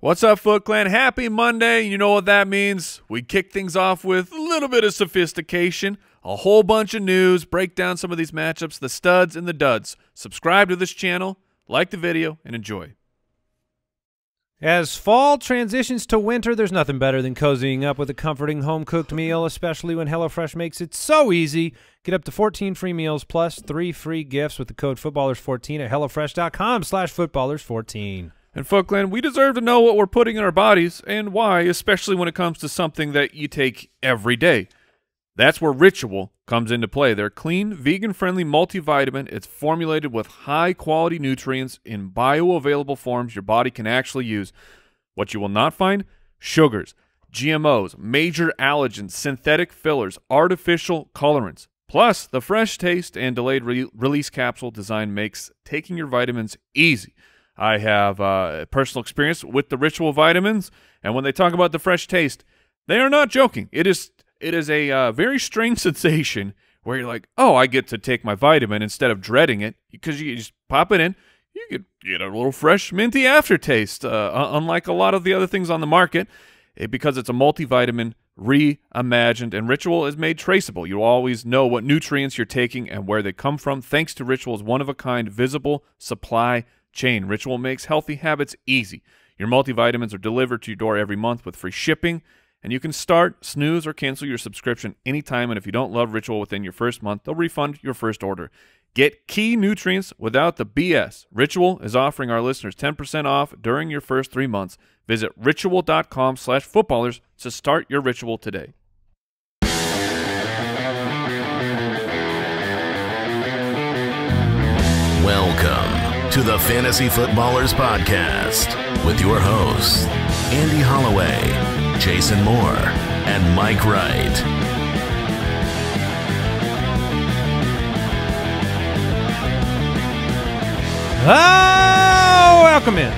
What's up, Foot Clan? Happy Monday. You know what that means. We kick things off with a little bit of sophistication, a whole bunch of news, break down some of these matchups, the studs and the duds. Subscribe to this channel, like the video, and enjoy. As fall transitions to winter, there's nothing better than cozying up with a comforting home-cooked meal, especially when HelloFresh makes it so easy. Get up to 14 free meals plus 3 free gifts with the code FOOTBALLERS14 at HelloFresh.com/FOOTBALLERS14. And Foot Clan, we deserve to know what we're putting in our bodies and why, especially when it comes to something that you take every day. That's where Ritual comes into play. Their clean, vegan-friendly multivitamin. It's formulated with high-quality nutrients in bioavailable forms your body can actually use. What you will not find? Sugars, GMOs, major allergens, synthetic fillers, artificial colorants. Plus, the fresh taste and delayed release capsule design makes taking your vitamins easy. I have personal experience with the Ritual vitamins, and when they talk about the fresh taste, they are not joking. It is a very strange sensation where you're like, oh, I get to take my vitamin instead of dreading it, because you just pop it in. You could get a little fresh minty aftertaste, unlike a lot of the other things on the market, because it's a multivitamin reimagined, and Ritual is made traceable. You always know what nutrients you're taking and where they come from, thanks to Ritual's one-of-a-kind visible supply chain. Ritual makes healthy habits easy. Your multivitamins are delivered to your door every month with free shipping, and you can start, snooze, or cancel your subscription anytime, and if you don't love Ritual within your first month, they'll refund your first order. Get key nutrients without the BS. Ritual is offering our listeners 10% off during your first 3 months. Visit ritual.com/footballers to start your Ritual today. Welcome to the Fantasy Footballers Podcast with your hosts, Andy Holloway, Jason Moore, and Mike Wright. Oh, welcome in.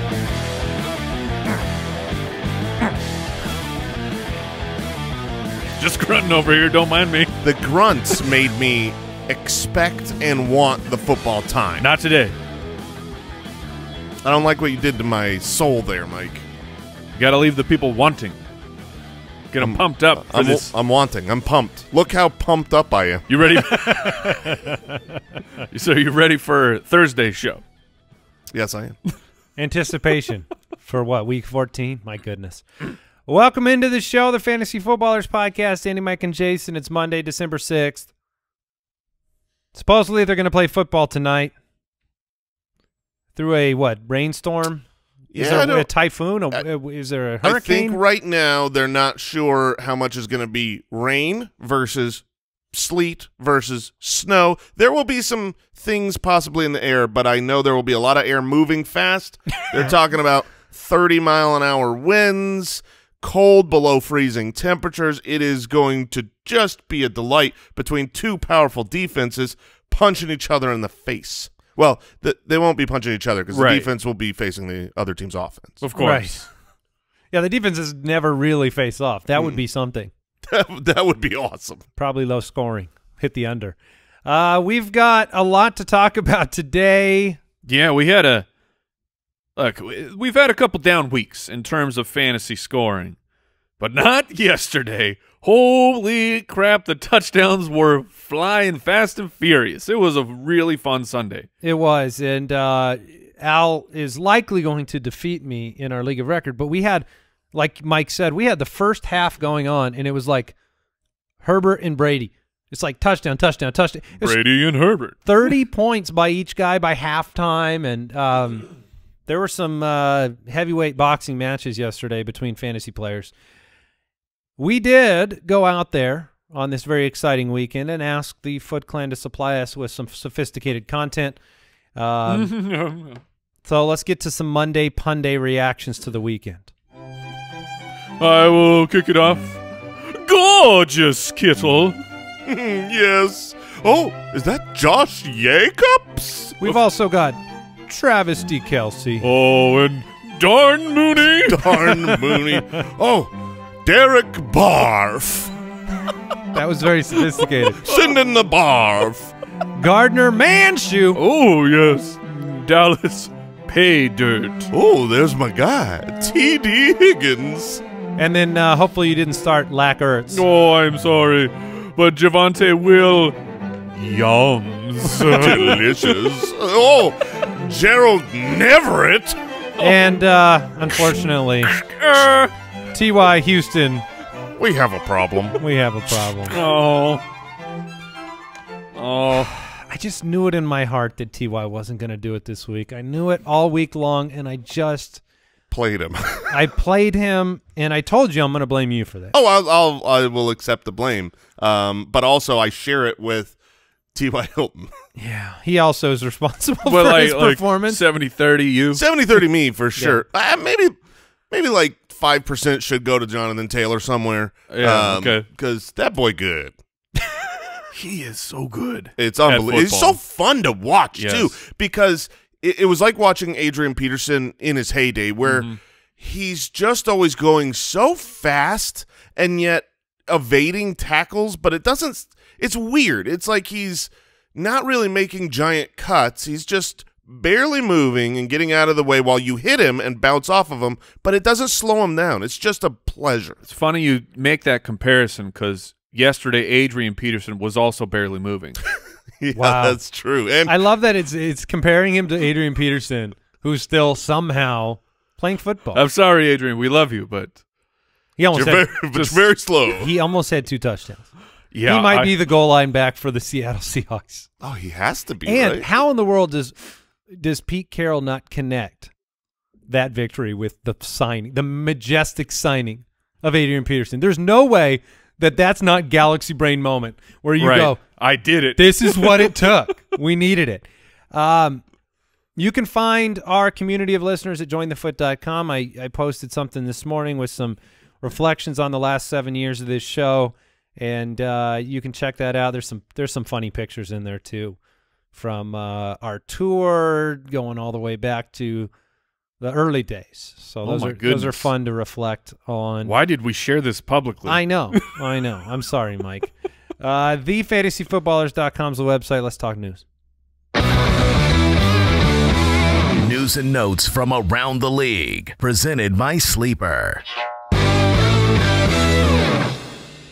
Just grunting over here, don't mind me. The grunts made me expect and want the football time. Not today. I don't like what you did to my soul there, Mike. You got to leave the people wanting. Get them pumped up. I'm wanting. I'm pumped. Look how pumped up I am. You ready? So you ready for Thursday's show? Yes, I am. Anticipation for what, week 14? My goodness. Welcome into the show, the Fantasy Footballers Podcast. Andy, Mike, and Jason. It's Monday, December 6th. Supposedly they're going to play football tonight. Through a, what, rainstorm? Is there a typhoon? Is there a hurricane? I think right now they're not sure how much is going to be rain versus sleet versus snow. There will be some things possibly in the air, but I know there will be a lot of air moving fast. They're talking about 30-mile-an-hour winds, cold below freezing temperatures. It is going to just be a delight between two powerful defenses punching each other in the face. Well, they won't be punching each other because the defense will be facing the other team's offense. Of course. Right. Yeah, the defenses never really face off. That would be something. That would be awesome. Probably low scoring. Hit the under. We've got a lot to talk about today. Yeah, we had a – look, we've had a couple down weeks in terms of fantasy scoring, but not yesterday. Holy crap, the touchdowns were flying fast and furious. It was a really fun Sunday. It was, and Al is likely going to defeat me in our League of Record, but we had, like Mike said, we had the first half going on, and it was like Herbert and Brady. It's like touchdown, touchdown, touchdown. Brady and Herbert. 30 points by each guy by halftime, and there were some heavyweight boxing matches yesterday between fantasy players. We did go out there on this very exciting weekend and ask the Foot Clan to supply us with some sophisticated content. So let's get to some Monday Punday reactions to the weekend. I will kick it off. Gorgeous Kittle. Yes. Oh, is that Josh Jacobs? We've also got Travis D. Kelsey. Oh, and Darn Mooney. Darn Mooney. Oh. Derek Barf. That was very sophisticated. Send in the Barf. Gardner Minshew. Oh, yes. Dallas pay dirt. Oh, there's my guy, TD Higgins. And then hopefully you didn't start Lack Ertz. Oh, I'm sorry, but Javonte will. Yums. Delicious. Oh, Gerald Neverett. And unfortunately, T.Y. Houston. We have a problem. We have a problem. Oh. Oh. I just knew it in my heart that T.Y. wasn't going to do it this week. I knew it all week long, and I just... played him. I played him, and I told you I'm going to blame you for that. Oh, I will accept the blame. But also, I share it with T.Y. Hilton. Yeah, he also is responsible for his performance. 70-30 you. 70-30 me, for sure. Yeah. Maybe like 5% should go to Jonathan Taylor somewhere. Yeah, okay. Because that boy good. He is so good. It's unbelievable. It's so fun to watch, too, because it was like watching Adrian Peterson in his heyday where he's just always going so fast and yet evading tackles, but it doesn't – it's weird. It's like he's not really making giant cuts. He's just barely moving and getting out of the way while you hit him and bounce off of him, but it doesn't slow him down. It's just a pleasure. It's funny you make that comparison because – yesterday, Adrian Peterson was also barely moving. Yeah, wow, that's true. And I love that it's comparing him to Adrian Peterson, who's still somehow playing football. I'm sorry, Adrian, we love you, but he almost very slow. He almost had 2 touchdowns. Yeah, he might be the goal line back for the Seattle Seahawks. Oh, he has to be. And right? How in the world does Pete Carroll not connect that victory with the signing, the majestic signing of Adrian Peterson? There's no way. That's not galaxy brain moment where you go, I did it. This is what it took. We needed it. You can find our community of listeners at jointhefoot.com. I posted something this morning with some reflections on the last 7 years of this show, and you can check that out. There's some funny pictures in there too, from our tour going all the way back to the early days. So those are fun to reflect on. Why did we share this publicly? I know. I know. I'm sorry, Mike. TheFantasyFootballers.com is the website. Let's talk news. News and notes from around the league. Presented by Sleeper.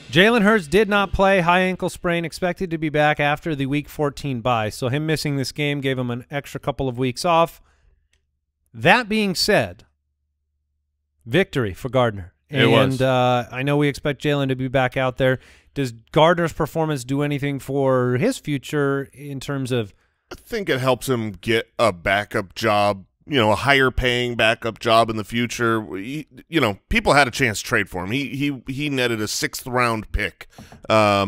Jalen Hurts did not play. High ankle sprain, expected to be back after the Week 14 bye. So him missing this game gave him an extra couple of weeks off. That being said, victory for Gardner. And I know we expect Jalen to be back out there. Does Gardner's performance do anything for his future in terms of? I think it helps him get a backup job, you know, a higher paying backup job in the future. He, you know, people had a chance to trade for him. He netted a 6th-round pick. So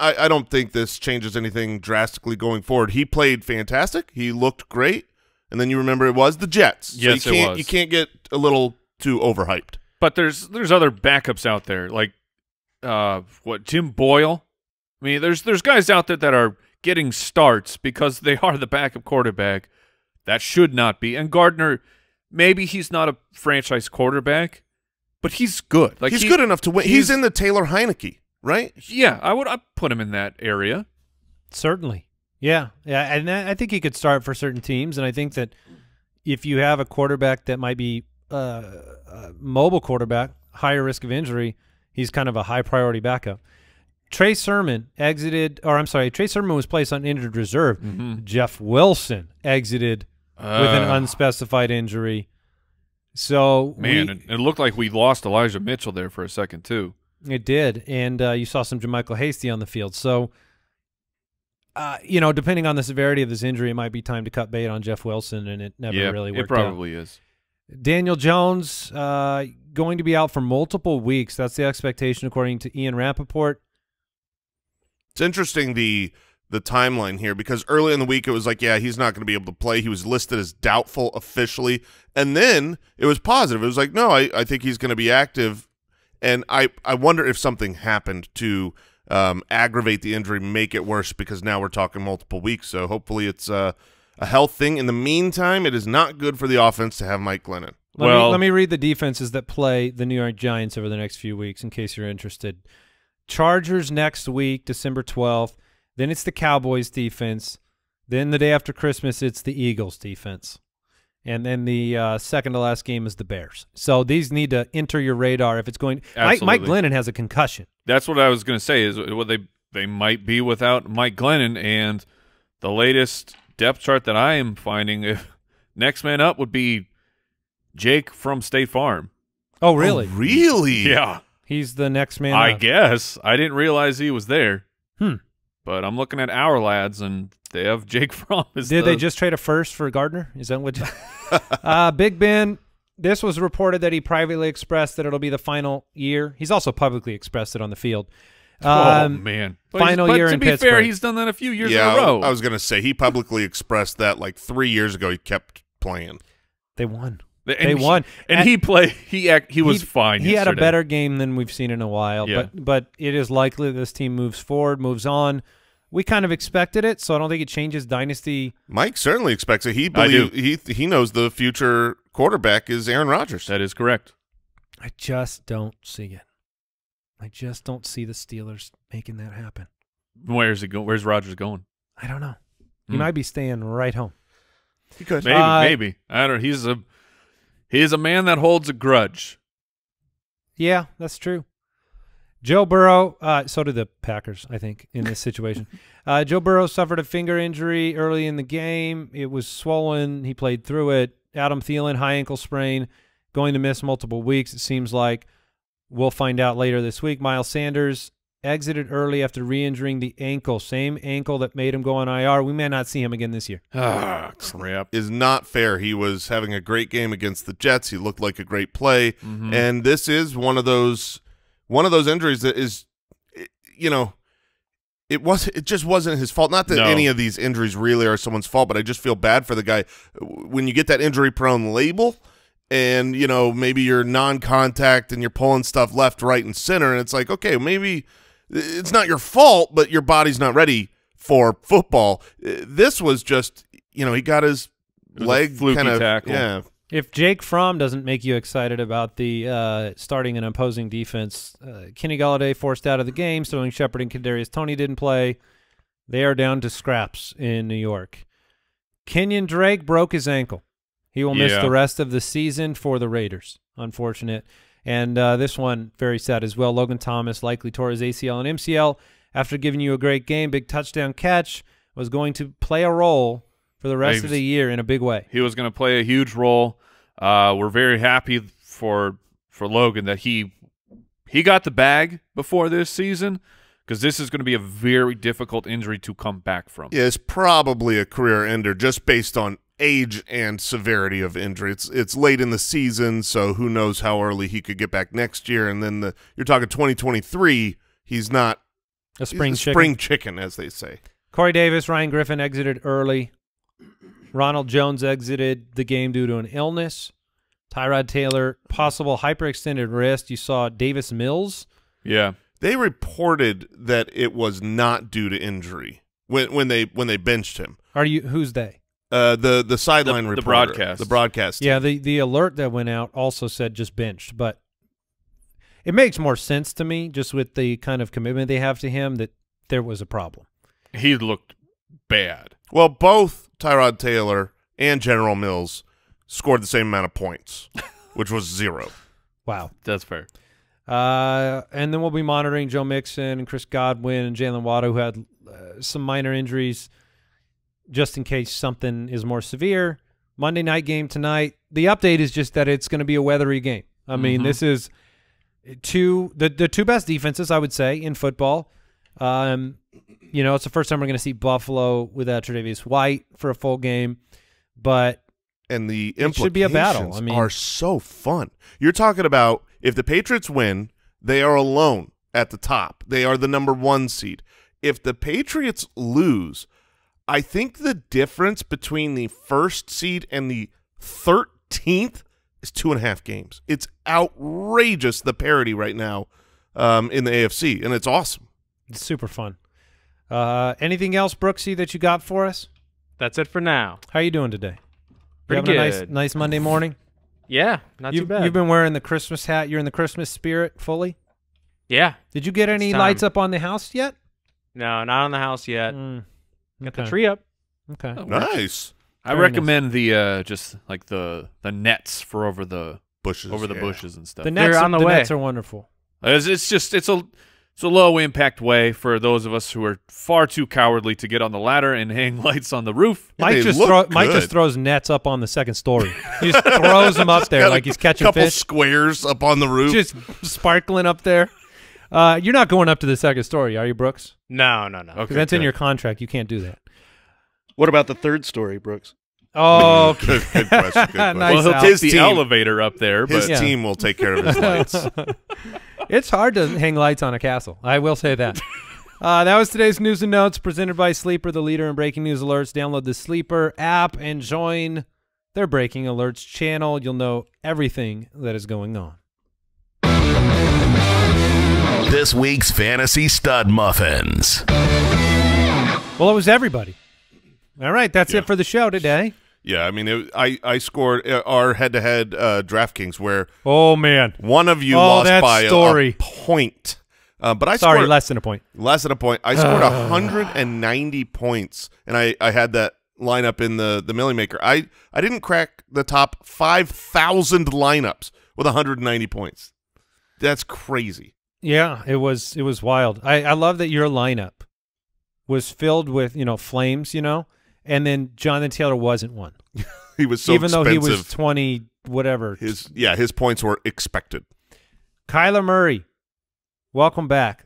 I don't think this changes anything drastically going forward. He played fantastic. He looked great. And then you remember it was the Jets. Yes, so it was. You can't get a little too overhyped. But there's other backups out there, like Jim Boyle. I mean, there's guys out there that are getting starts because they are the backup quarterback. That should not be. And Gardner, maybe he's not a franchise quarterback, but he's good. Like he's good enough to win. He's in the Taylor Heineke, right? Yeah, I'd put him in that area. Certainly. Yeah, and I think he could start for certain teams, and I think that if you have a quarterback that might be a mobile quarterback, higher risk of injury, he's kind of a high-priority backup. Trey Sermon exited – or I'm sorry, Trey Sermon was placed on injured reserve. Mm-hmm. Jeff Wilson exited with an unspecified injury. So man, it looked like we lost Elijah Mitchell there for a second too. It did, and you saw some Jermichael Hasty on the field. So – you know, depending on the severity of this injury, it might be time to cut bait on Jeff Wilson, and it never really worked out. It probably is. Daniel Jones going to be out for multiple weeks. That's the expectation, according to Ian Rappaport. It's interesting, the timeline here, because early in the week it was like, yeah, he's not going to be able to play. He was listed as doubtful officially, and then it was positive. It was like, no, I think he's going to be active, and I wonder if something happened to – aggravate the injury, make it worse, because now we're talking multiple weeks. So hopefully it's a health thing. In the meantime, it is not good for the offense to have Mike Glennon. Let me read the defenses that play the New York Giants over the next few weeks in case you're interested. Chargers next week, December 12th. Then it's the Cowboys defense. Then the day after Christmas, it's the Eagles defense. And then the second to last game is the Bears. So these need to enter your radar if it's going. Mike Glennon has a concussion. That's what I was going to say. Is what they might be without Mike Glennon, and the latest depth chart that I am finding, if next man up would be Jake from State Farm. Oh, really? Oh, really? Yeah, he's the next man. I guess I didn't realize he was there. Hmm. But I'm looking at our lads, and they have Jake Fromm. Did they just trade a first for Gardner? Is that what? Big Ben, this was reported that he privately expressed that it'll be the final year. He's also publicly expressed it on the field. Oh, man. Final year in Pittsburgh. To be fair, he's done that a few years in a row. I was going to say, he publicly expressed that like 3 years ago. He kept playing. They won. He was fine yesterday. He had a better game than we've seen in a while. Yeah. But it is likely this team moves forward, moves on. We kind of expected it, so I don't think it changes dynasty. Mike certainly expects it. He knows the future quarterback is Aaron Rodgers. That is correct. I just don't see it. I just don't see the Steelers making that happen. Where's it going? Where's Rodgers going? I don't know. He might be staying right home. He could. Maybe. I don't know. He's a man that holds a grudge. Yeah, that's true. Joe Burrow, so did the Packers, I think, in this situation. Joe Burrow suffered a finger injury early in the game. It was swollen. He played through it. Adam Thielen, high ankle sprain, going to miss multiple weeks, it seems like. We'll find out later this week. Miles Sanders exited early after re-injuring the ankle, same ankle that made him go on IR. We may not see him again this year. Ah, crap. Is not fair. He was having a great game against the Jets. He looked like a great play. Mm-hmm. And this is one of those injuries that is, you know, it just wasn't his fault. Not that any of these injuries really are someone's fault, but I just feel bad for the guy. When you get that injury-prone label and, you know, maybe you're non-contact and you're pulling stuff left, right, and center, and it's like, okay, maybe it's not your fault, but your body's not ready for football. This was just, you know, he got his leg kind of tackle. Yeah. If Jake Fromm doesn't make you excited about the starting an opposing defense, Kenny Galladay forced out of the game, Sterling Shepard and Kadarius Toney didn't play. They are down to scraps in New York. Kenyon Drake broke his ankle. He will miss the rest of the season for the Raiders. Unfortunate. And this one, very sad as well. Logan Thomas likely tore his ACL and MCL after giving you a great game. Big touchdown catch was going to play a role for the rest of the year in a big way. He was going to play a huge role. We're very happy for Logan that he got the bag before this season, because this is going to be a very difficult injury to come back from. Yeah, it's probably a career ender just based on age and severity of injury. It's late in the season, so who knows how early he could get back next year. And then you're talking 2023. He's not a spring chicken, as they say. Corey Davis, Ryan Griffin exited early. Ronald Jones exited the game due to an illness. Tyrod Taylor, possible hyperextended wrist. You saw Davis Mills. Yeah, they reported that it was not due to injury when they benched him. Who's they? The sideline reporter. The broadcast. Yeah, the alert that went out also said just benched, but it makes more sense to me just with the kind of commitment they have to him that there was a problem. He looked bad. Well, both Tyrod Taylor and General Mills scored the same amount of points, which was 0. Wow. That's fair. And then we'll be monitoring Joe Mixon and Chris Godwin and Jalen Waddle, who had some minor injuries, just in case something is more severe. Monday night game tonight. The update is just that it's going to be a weathery game. I mean, this is the two best defenses, I would say, in football. You know, it's the first time we're going to see Buffalo without Tre'Davious White for a full game, and the implications should be a battle. I mean, are so fun. You're talking about if the Patriots win, they are alone at the top. They are the #1 seed. If the Patriots lose, I think the difference between the first seed and the 13th is 2.5 games. It's outrageous, the parity right now in the AFC, and it's awesome. It's super fun. Anything else, Brooksy, that you got for us? That's it for now. How are you doing today? Pretty good. A nice Monday morning? Yeah, not too bad. You've been wearing the Christmas hat. You're in the Christmas spirit fully? Yeah. Did you get any lights up on the house yet? No, not on the house yet. Got the tree up. Okay. Nice. I recommend the just like the nets for over the bushes, bushes and stuff. The nets are on the way. Nets are wonderful. It's a low impact way for those of us who are far too cowardly to get on the ladder and hang lights on the roof. Mike just throws nets up on the second story. He just throws them up there like he's catching fish. A couple squares up on the roof, just sparkling up there. You're not going up to the second story, are you, Brooks? No, no, no. Okay, that's in your contract. You can't do that. What about the third story, Brooks? Oh, okay. Good question. Good question. Nice. Well, he'll take the elevator up there. But his team will take care of his lights. It's hard to hang lights on a castle. I will say that. That was today's news and notes presented by Sleeper, the leader in breaking news alerts. Download the Sleeper app and join their breaking alerts channel. You'll know everything that is going on. This week's Fantasy Stud Muffins. Well, it was everybody. All right, that's it for the show today. Yeah, I mean, I scored our head-to-head DraftKings where one of you lost by a point. But I scored less than a point. Less than a point. I scored 190 points, and I had that lineup in the Millie Maker. I didn't crack the top 5,000 lineups with 190 points. That's crazy. Yeah, it was wild. I love that your lineup was filled with, you know, flames, you know, and then Jonathan Taylor wasn't one. He was so expensive. Even though he was 20 whatever. His points were expected. Kyler Murray, welcome back.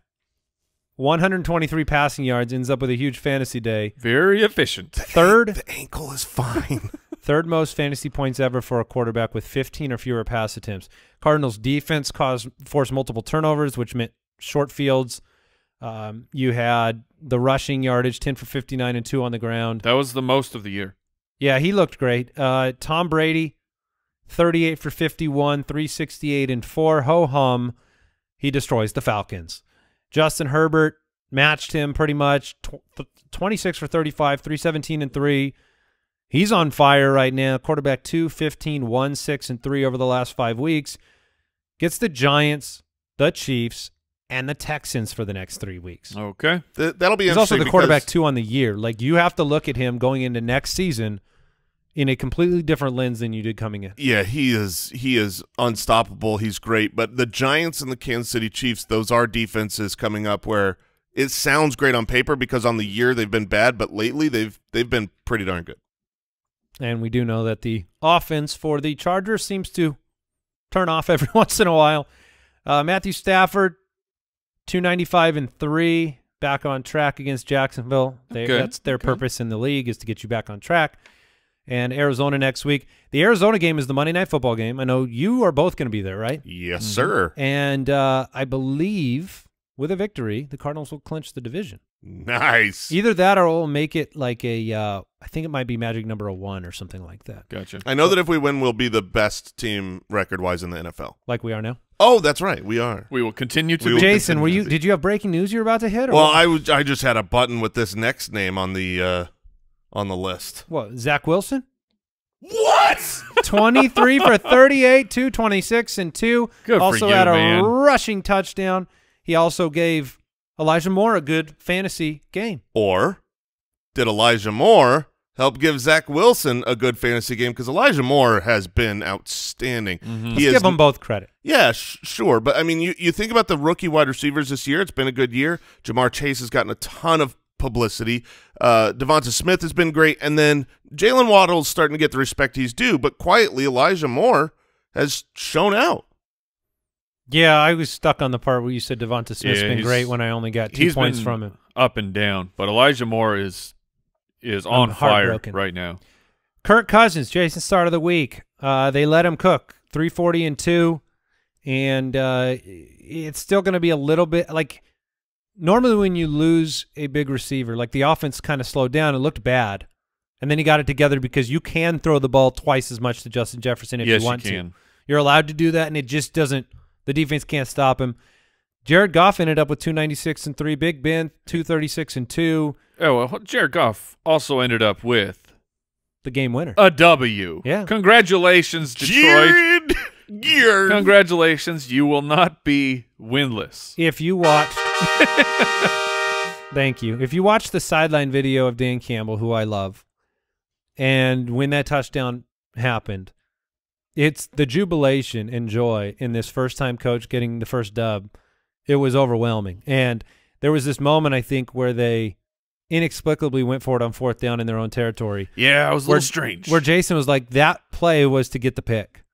123 passing yards, ends up with a huge fantasy day. Very efficient. The ankle is fine. Third most fantasy points ever for a quarterback with 15 or fewer pass attempts. Cardinals defense forced multiple turnovers, which meant short fields. You had the rushing yardage, 10 for 59 and 2 on the ground. That was the most of the year. Yeah, he looked great. Tom Brady, 38 for 51, 368 and 4. Ho-hum, he destroys the Falcons. Justin Herbert matched him pretty much, 26 for 35, 317 and 3. He's on fire right now. Quarterback 2-15, 1-6, and 3 over the last 5 weeks. Gets the Giants, the Chiefs, and the Texans for the next 3 weeks. Okay. That'll be interesting. He's also the quarterback 2 on the year. Like, you have to look at him going into next season in a completely different lens than you did coming in. Yeah, he is unstoppable. He's great. But the Giants and the Kansas City Chiefs, those are defenses coming up where it sounds great on paper because on the year they've been bad, but lately they've been pretty darn good. And we do know that the offense for the Chargers seems to turn off every once in a while. Matthew Stafford, 295 and 3, back on track against Jacksonville. That's their purpose in the league, is to get you back on track. And Arizona next week. The Arizona game is the Monday Night Football game. I know you are both going to be there, right? Yes, sir. And I believe with a victory, the Cardinals will clinch the division. Nice. Either that or we'll make it like a I think it might be magic number 1 or something like that. Gotcha. I know that if we win, we'll be the best team record-wise in the NFL. Like we are now? Oh, that's right. We are. We will continue to be. Jason, did you have breaking news you were about to hit? Or well, I just had a button with this next name on the list. What, Zach Wilson? What? 23 for 38, 226 and 2. Good for you, man. Also had a rushing touchdown. He also gave Elijah Moore a good fantasy game. Or did Elijah Moore help give Zach Wilson a good fantasy game? Because Elijah Moore has been outstanding. Let's give them both credit. Yeah, sure. But, I mean, you think about the rookie wide receivers this year. It's been a good year. Jamar Chase has gotten a ton of publicity. Devonta Smith has been great. And then Jalen Waddle's starting to get the respect he's due. But quietly, Elijah Moore has shown out. Yeah, I was stuck on the part where you said Devonta Smith's been great when I only got 2 points from him. Up and down, but Elijah Moore is on fire right now. Kurt Cousins, Jason's start of the week. They let him cook, 340 and 2, and it's still going to be a little bit like normally when you lose a big receiver, like the offense kind of slowed down. It looked bad, and then he got it together because you can throw the ball twice as much to Justin Jefferson if you want to. You're allowed to do that, and it just doesn't. The defense can't stop him. Jared Goff ended up with 296 and 3. Big Ben, 236 and 2. Oh, well, Jared Goff also ended up with the game winner. A W. Yeah. Congratulations, Detroit. Jared. Congratulations. You will not be winless. If you watch. Thank you. If you watch the sideline video of Dan Campbell, who I love, And when that touchdown happened, it's the jubilation and joy in this first-time coach getting the first dub. It was overwhelming. And there was this moment, I think, where they inexplicably went for it on fourth down in their own territory. Yeah, it was a little strange. Where Jason was like, that play was to get the pick.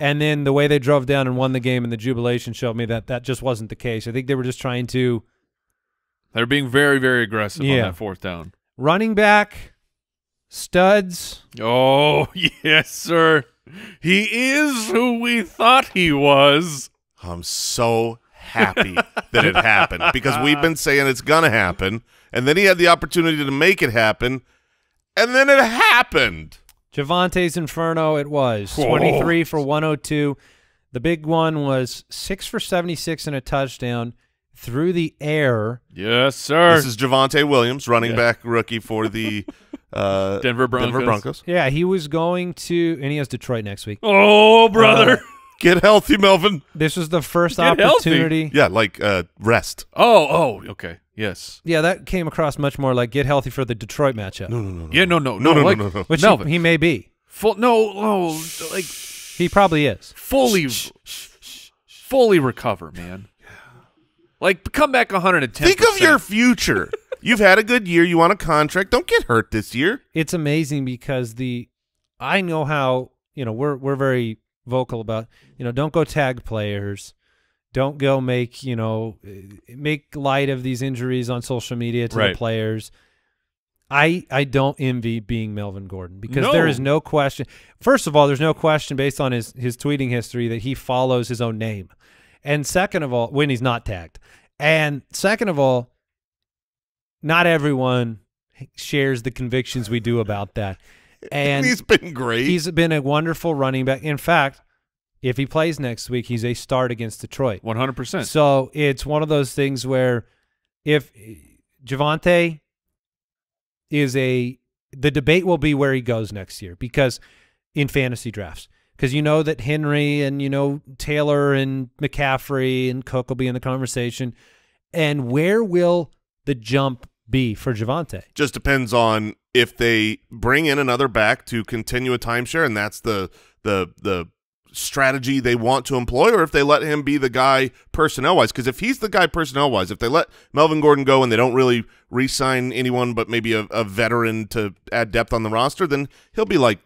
And then the way they drove down and won the game and the jubilation showed me that that just wasn't the case. I think they were just trying to – they were being very, very aggressive on that fourth down. Running back, studs. Oh, yes, sir. He is who we thought he was. I'm so happy that it happened because we've been saying it's going to happen. And then he had the opportunity to make it happen, and then it happened. Javante's Inferno it was. Whoa. 23 for 102. The big one was 6 for 76 and a touchdown through the air. Yes, sir. This is Javonte Williams, running back rookie for the Denver Broncos. Yeah, he was going to – and he has Detroit next week. Oh, brother. Get healthy, Melvin. This was the first opportunity. Healthy. Yeah, like rest. Oh, okay. Yes. Yeah, that came across much more like get healthy for the Detroit matchup. No. Yeah, no. Which Melvin. He may be. Like he probably is. Fully recover, man. Like come back 110%. Think of your future. You've had a good year. You want a contract. Don't get hurt this year. It's amazing because I know how, we're very vocal about, don't go tag players. Don't go make light of these injuries on social media to the players. I don't envy being Melvin Gordon because there is no question. First of all, there's no question based on his tweeting history that he follows his own name. And second of all, when he's not tagged. And second of all, not everyone shares the convictions we do about that. And he's been great. He's been a wonderful running back. In fact, if he plays next week, he's a start against Detroit. 100%. So it's one of those things where if Javonte is the debate will be where he goes next year because in fantasy drafts, because that Henry and, Taylor and McCaffrey and Cook will be in the conversation. And where will the jump be for Javonte? Just depends on if they bring in another back to continue a timeshare, and that's the strategy they want to employ, or if they let him be the guy personnel-wise. Because if he's the guy personnel-wise, if they let Melvin Gordon go and they don't really re-sign anyone but maybe a veteran to add depth on the roster, then he'll be like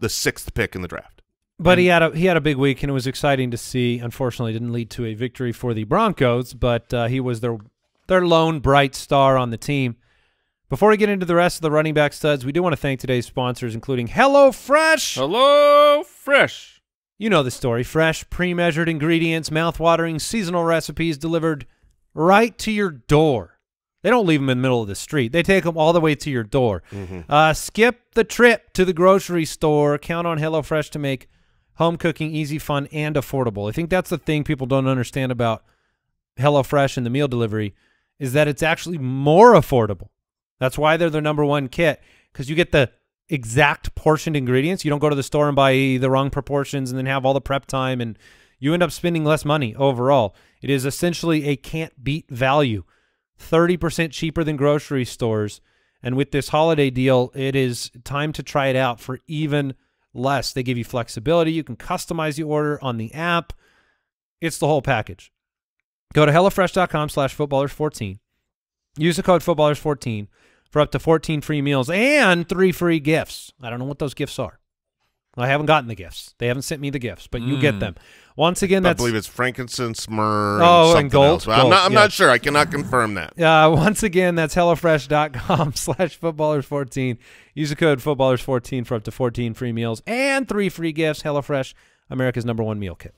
the 6th pick in the draft. But he had a big week, and it was exciting to see. Unfortunately, it didn't lead to a victory for the Broncos, but he was their lone bright star on the team. Before we get into the rest of the running back studs, we do want to thank today's sponsors, including HelloFresh. HelloFresh. You know the story. Fresh, pre-measured ingredients, mouth-watering, seasonal recipes delivered right to your door. They don't leave them in the middle of the street. They take them all the way to your door. Skip the trip to the grocery store. Count on HelloFresh to make home cooking easy, fun, and affordable. I think that's the thing people don't understand about HelloFresh and the meal delivery is that it's actually more affordable. That's why they're their #1 kit, because you get the exact portioned ingredients. You don't go to the store and buy the wrong proportions and then have all the prep time, and you end up spending less money overall. It is essentially a can't-beat value, 30% cheaper than grocery stores. And with this holiday deal, it is time to try it out for even less. They give you flexibility. You can customize the order on the app. It's the whole package. Go to HelloFresh.com/Footballers14. Use the code Footballers14 for up to 14 free meals and 3 free gifts. I don't know what those gifts are. I haven't gotten the gifts. They haven't sent me the gifts, but you get them. Once again, that's... I believe it's frankincense, myrrh, and gold. I'm not sure. I cannot confirm that. Once again, that's HelloFresh.com/Footballers14. Use the code Footballers14 for up to 14 free meals and 3 free gifts. HelloFresh, America's #1 meal kit.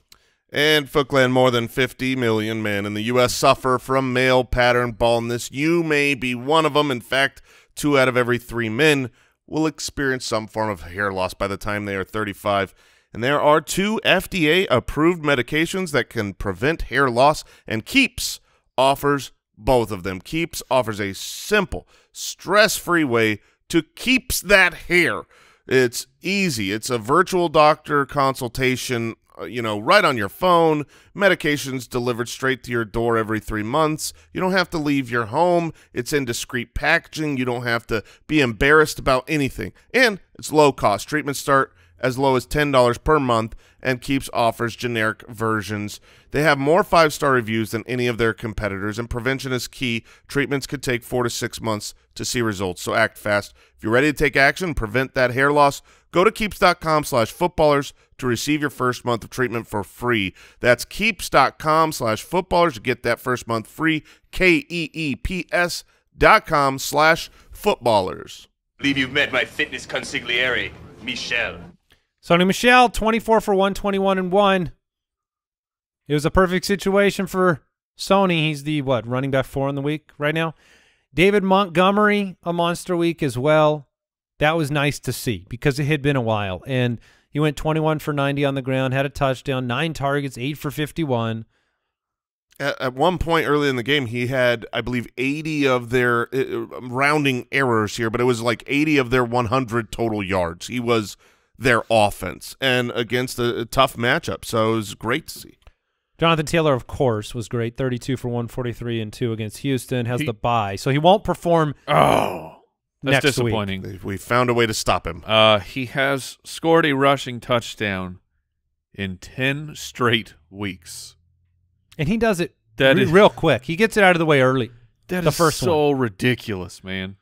And Footland, more than 50 million men in the U.S. suffer from male pattern baldness. You may be one of them. In fact, 2 out of every 3 men will experience some form of hair loss by the time they are 35. And there are 2 FDA-approved medications that can prevent hair loss, and Keeps offers both of them. Keeps offers a simple, stress-free way to keep that hair. It's easy. It's a virtual doctor consultation you know, right on your phone, medications delivered straight to your door every 3 months. You don't have to leave your home. It's in discreet packaging. You don't have to be embarrassed about anything. And it's low cost. Treatments start as low as $10 per month and Keeps offers generic versions. They have more 5-star reviews than any of their competitors, and prevention is key. Treatments could take 4 to 6 months to see results, so act fast. If you're ready to take action, prevent that hair loss, go to Keeps.com/footballers to receive your first month of treatment for free. That's Keeps.com/footballers to get that first month free. KEEPS.com/footballers. I believe you've met my fitness consigliere, Michelle. Sony Michel, 24 for 121 and 1. It was a perfect situation for Sony. He's the, what, running back 4 in the week right now? David Montgomery, a monster week as well. That was nice to see because it had been a while. And he went 21 for 90 on the ground, had a touchdown, 9 targets, 8 for 51. At one point early in the game, he had, I believe, 80 of their rounding errors here, but it was like 80 of their 100 total yards. He was their offense, and against a tough matchup, so it was great to see. Jonathan Taylor, of course, was great. 32 for 143 and 2 against Houston, has the bye, so he won't perform. Oh, that's disappointing. Week. We found a way to stop him. He has scored a rushing touchdown in 10 straight weeks, and he does it real quick. He gets it out of the way early. That the is first so one. Ridiculous, man.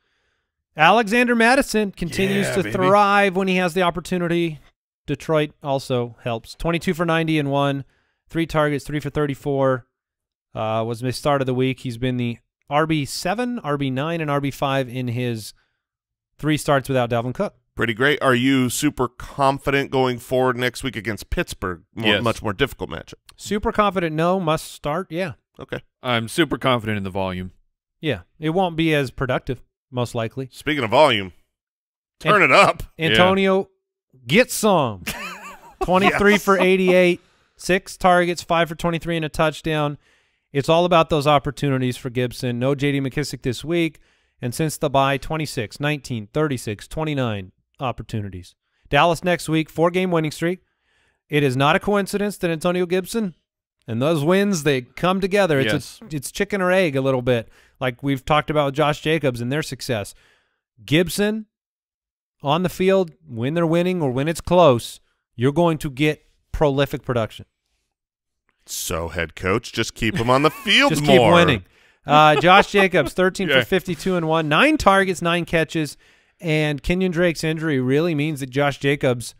Alexander Madison continues to thrive when he has the opportunity. Detroit also helps. 22 for 90 and 1. 3 targets, 3 for 34. Was the start of the week. He's been the RB7, RB9, and RB5 in his 3 starts without Dalvin Cook. Pretty great. Are you super confident going forward next week against Pittsburgh? Yes. Much more difficult matchup. Super confident, no. Must start, yeah. Okay. I'm super confident in the volume. Yeah. It won't be as productive. Most likely. Speaking of volume, turn it up. Antonio gets some. 23 for 88, 6 targets, 5 for 23 and a touchdown. It's all about those opportunities for Gibson. No J.D. McKissic this week. And since the bye, 26, 19, 36, 29 opportunities. Dallas next week, 4-game winning streak. It is not a coincidence that Antonio Gibson and those wins, they come together. It's it's chicken or egg a little bit, like we've talked about with Josh Jacobs and their success. Gibson on the field, when they're winning or when it's close, you're going to get prolific production. So, head coach, just keep him on the field just more. Just keep winning. Josh Jacobs, 13 for 52 and 1, 9 targets, 9 catches, and Kenyon Drake's injury really means that Josh Jacobs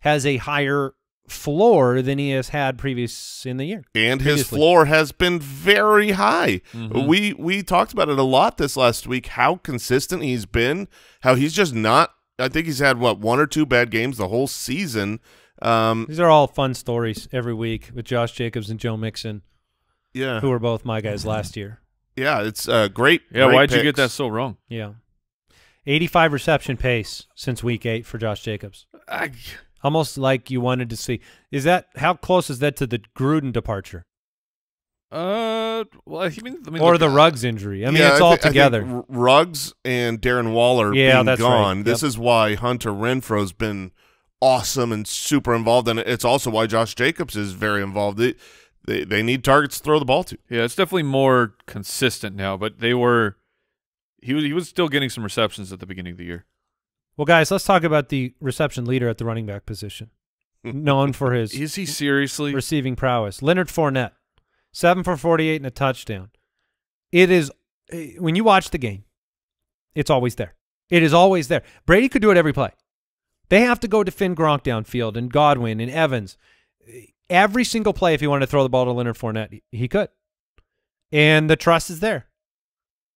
has a higher floor than he has had previously in the year. And his floor has been very high. We talked about it a lot this last week, how consistent he's been, how he's just not – I think he's had, what, 1 or 2 bad games the whole season. These are all fun stories every week with Josh Jacobs and Joe Mixon, who were both my guys last year. Yeah, it's great. Yeah, why'd you get that so wrong? Yeah. 85 reception pace since week 8 for Josh Jacobs. Almost like you wanted to see. Is that how close is that to the Gruden departure? Well, I mean, or the Ruggs injury. I mean, it's all together. Ruggs and Darren Waller being gone. Right. This is why Hunter Renfro's been awesome and super involved, and it's also why Josh Jacobs is very involved. They need targets to throw the ball to. Yeah, it's definitely more consistent now. But they were he was still getting some receptions at the beginning of the year. Well, guys, let's talk about the reception leader at the running back position, known for his receiving prowess. Leonard Fournette, 7 for 48 and a touchdown. It is, when you watch the game, it's always there. It is always there. Brady could do it every play. They have to go defend Gronk downfield and Godwin and Evans. Every single play, if he wanted to throw the ball to Leonard Fournette, he could. And the trust is there.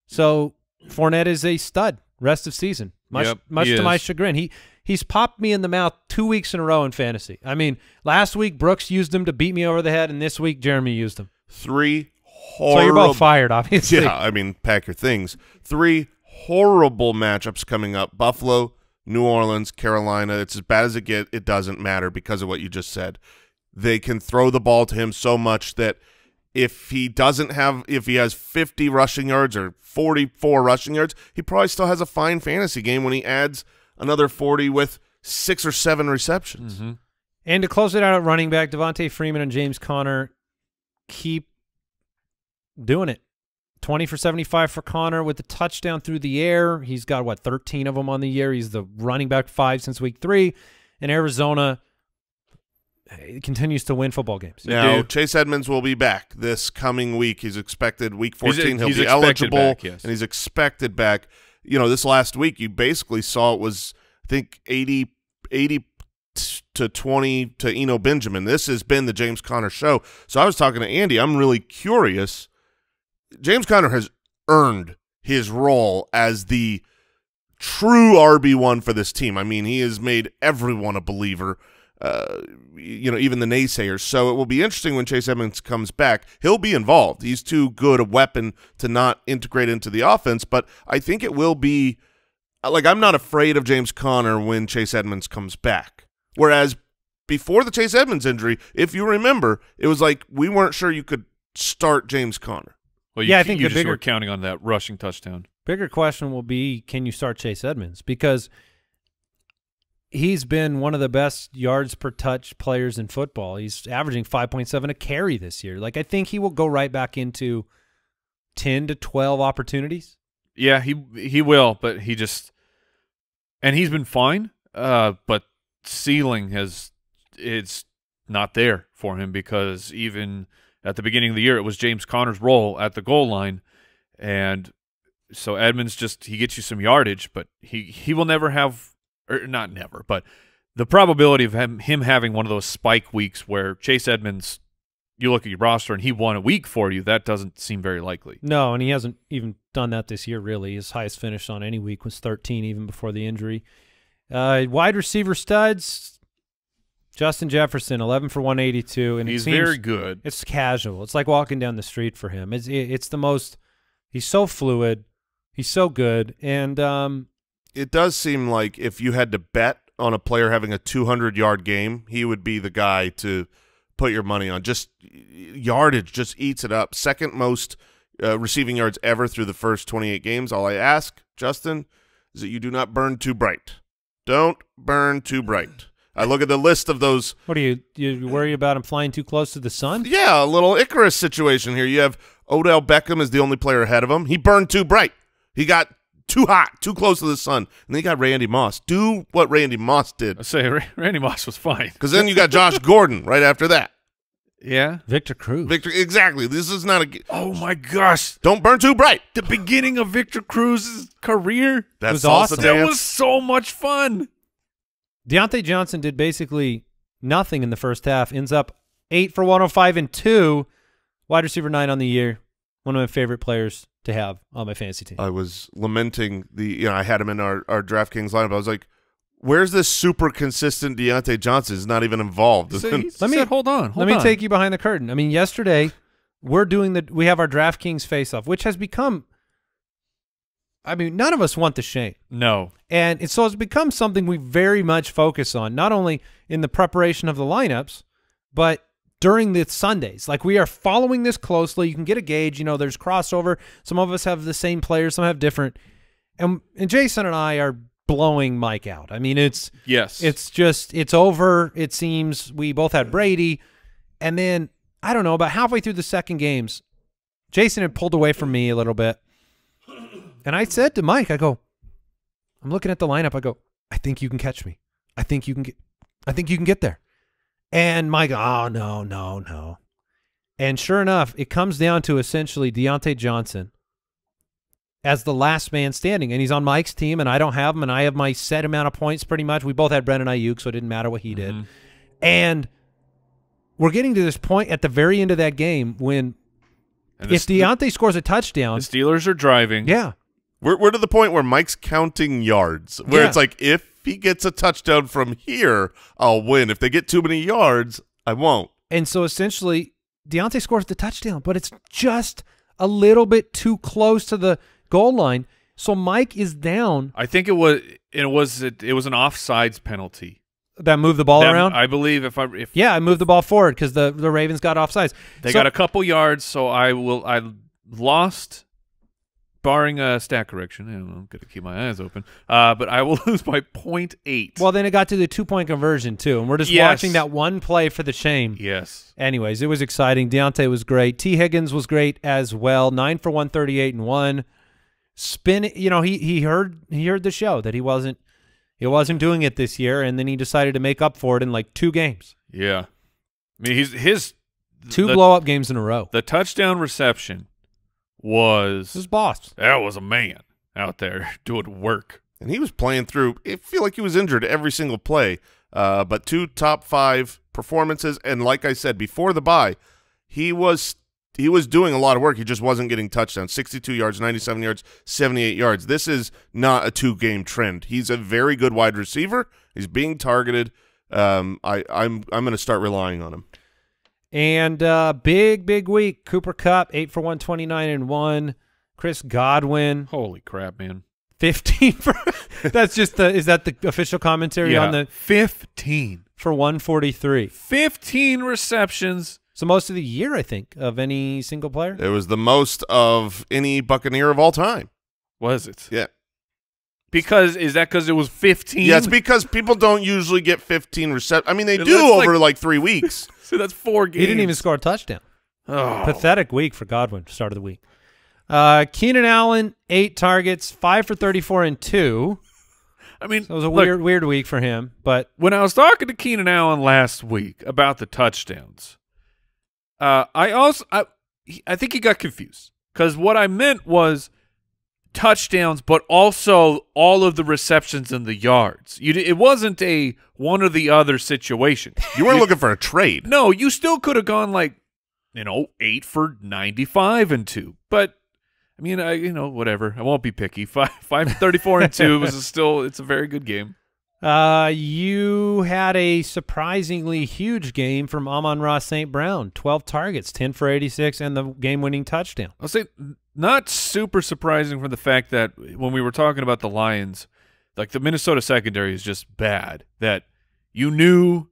So Fournette is a stud rest of season. Much to my chagrin. He's popped me in the mouth 2 weeks in a row in fantasy. I mean, last week Brooks used him to beat me over the head, and this week Jeremy used him. 3 horrible. So you're both fired, obviously. Yeah, I mean, pack your things. 3 horrible matchups coming up: Buffalo, New Orleans, Carolina. It's as bad as it gets. It doesn't matter because of what you just said. They can throw the ball to him so much that if he doesn't have, if he has 50 rushing yards or 44 rushing yards, he probably still has a fine fantasy game when he adds another 40 with 6 or 7 receptions. And to close it out at running back, Devontae Freeman and James Conner keep doing it. 20 for 75 for Conner with the touchdown through the air. He's got, what, 13 of them on the year. He's the running back 5 since week 3. And Arizona continues to win football games. Now, Chase Edmonds will be back this coming week. He's expected week 14. He'll be eligible, back, yes. And he's expected back. You know, this last week you basically saw it was, I think, 80 to 20 to Eno Benjamin. This has been the James Conner show. So I was talking to Andy. I'm really curious. James Conner has earned his role as the true RB1 for this team. I mean, he has made everyone a believer, you know, even the naysayers. So it will be interesting when Chase Edmonds comes back. He'll be involved. He's too good a weapon to not integrate into the offense, but I think it will be – like, I'm not afraid of James Conner when Chase Edmonds comes back, whereas before the Chase Edmonds injury, if you remember, it was like we weren't sure you could start James Conner. Well, yeah, I think you just were counting on that rushing touchdown. Bigger question will be, can you start Chase Edmonds? Because he's been one of the best yards per touch players in football. He's averaging 5.7 a carry this year. Like, I think he will go right back into 10 to 12 opportunities. Yeah, he will, but he just – and he's been fine, but ceiling has – it's not there for him because even – at the beginning of the year, it was James Conner's role at the goal line, and so Edmonds just he gets you some yardage, but he will never have, or not never, but the probability of him having one of those spike weeks where Chase Edmonds, you look at your roster and he won a week for you, that doesn't seem very likely. No, and he hasn't even done that this year really. His highest finish on any week was 13, even before the injury. Wide receiver studs. Justin Jefferson, 11 for 182, and he's very good. It's casual. It's like walking down the street for him. It's the most. He's so fluid. He's so good, and it does seem like if you had to bet on a player having a 200-yard game, he would be the guy to put your money on. Just yardage, just eats it up. Second most receiving yards ever through the first 28 games. All I ask, Justin, is that you do not burn too bright. Don't burn too bright. I look at the list of those. What are you worry about him flying too close to the sun? Yeah, a little Icarus situation here. You have Odell Beckham is the only player ahead of him. He burned too bright. He got too hot, too close to the sun. And then you got Randy Moss. Do what Randy Moss did. I say Randy Moss was fine. Because then you got Josh Gordon right after that. Yeah. Victor Cruz. Victor, exactly. This is not a. Oh, my gosh. Don't burn too bright. The beginning of Victor Cruz's career. That was awesome. That was so much fun. Deontay Johnson did basically nothing in the first half. Ends up 8 for 105 and 2, wide receiver 9 on the year. One of my favorite players to have on my fantasy team. I was lamenting I had him in our DraftKings lineup. I was like, "Where's this super consistent Deontay Johnson? He's not even involved." So let me take you behind the curtain. I mean, yesterday we have our DraftKings face-off, which has become. I mean, none of us want the shame. No. And so it's become something we very much focus on, not only in the preparation of the lineups, but during the Sundays. Like, we are following this closely. You can get a gauge. You know, there's crossover. Some of us have the same players. Some have different. And Jason and I are blowing Mike out. I mean, it's over. It seems we both had Brady. And then, I don't know, about halfway through the second games, Jason had pulled away from me a little bit. And I said to Mike, I go, I'm looking at the lineup. I go, I think you can catch me. I think you can get there. And Mike, oh, no. And sure enough, it comes down to essentially Deontay Johnson as the last man standing. And he's on Mike's team, and I don't have him, and I have my set amount of points pretty much. We both had Brandon Ayuk, so it didn't matter what he did. And we're getting to this point at the very end of that game when if Deontay scores a touchdown. The Steelers are driving. Yeah. We're to the point where Mike's counting yards, where it's like, if he gets a touchdown from here, I'll win. If they get too many yards, I won't. And so essentially, Deontay scores the touchdown, but it's just a little bit too close to the goal line. So Mike is down. I think it was an offsides penalty that moved the ball around. I believe yeah, I moved the ball forward because the Ravens got offsides. They got a couple yards, so I lost Barring a stat correction, I don't know, I'm going to keep my eyes open. But I will lose by 0.8. Well, then it got to the two-point conversion, too, and we're just watching that one play for the shame. Yes. Anyways, it was exciting. Deontay was great. T. Higgins was great as well. 9 for 138 and 1. Spin, you know, he heard the show that he wasn't doing it this year, and then he decided to make up for it in like 2 games. Yeah. I mean, his two blow-up games in a row. The touchdown reception was his boss. That was a man out there doing work, and he was playing through. It feel like he was injured every single play, but 2 top 5 performances, and like I said before the bye, he was doing a lot of work. He just wasn't getting touchdowns. 62 yards, 97 yards, 78 yards. This is not a 2-game trend. He's a very good wide receiver. He's being targeted. I'm going to start relying on him. And big week. Cooper Kupp, 8 for 129 and 1. Chris Godwin. Holy crap, man! 15 for. That's just the. Is that the official commentary on the 15 for 143? 15 receptions. So most of the year, I think, of any single player. It was the most of any Buccaneer of all time. Was it? Yeah. Because is that because it was 15? Yeah, it's because people don't usually get 15 receptions. I mean, they do over like 3 weeks. So that's 4 games. He didn't even score a touchdown. Oh. Pathetic week for Godwin, start of the week. Keenan Allen, 8 targets, 5 for 34 and 2. I mean, so it was a weird week for him. But when I was talking to Keenan Allen last week about the touchdowns, I think he got confused because what I meant was touchdowns, but also all of the receptions and the yards. It wasn't a one or the other situation. You weren't looking for a trade. No, you still could have gone like, you know, 8 for 95 and 2. But I mean, you know, whatever. I won't be picky. 5 for 34 and 2 was still. It's a very good game. You had a surprisingly huge game from Amon-Ra St. Brown. 12 targets, 10 for 86, and the game-winning touchdown. I'll say not super surprising from the fact that when we were talking about the Lions, like the Minnesota secondary is just bad, that you knew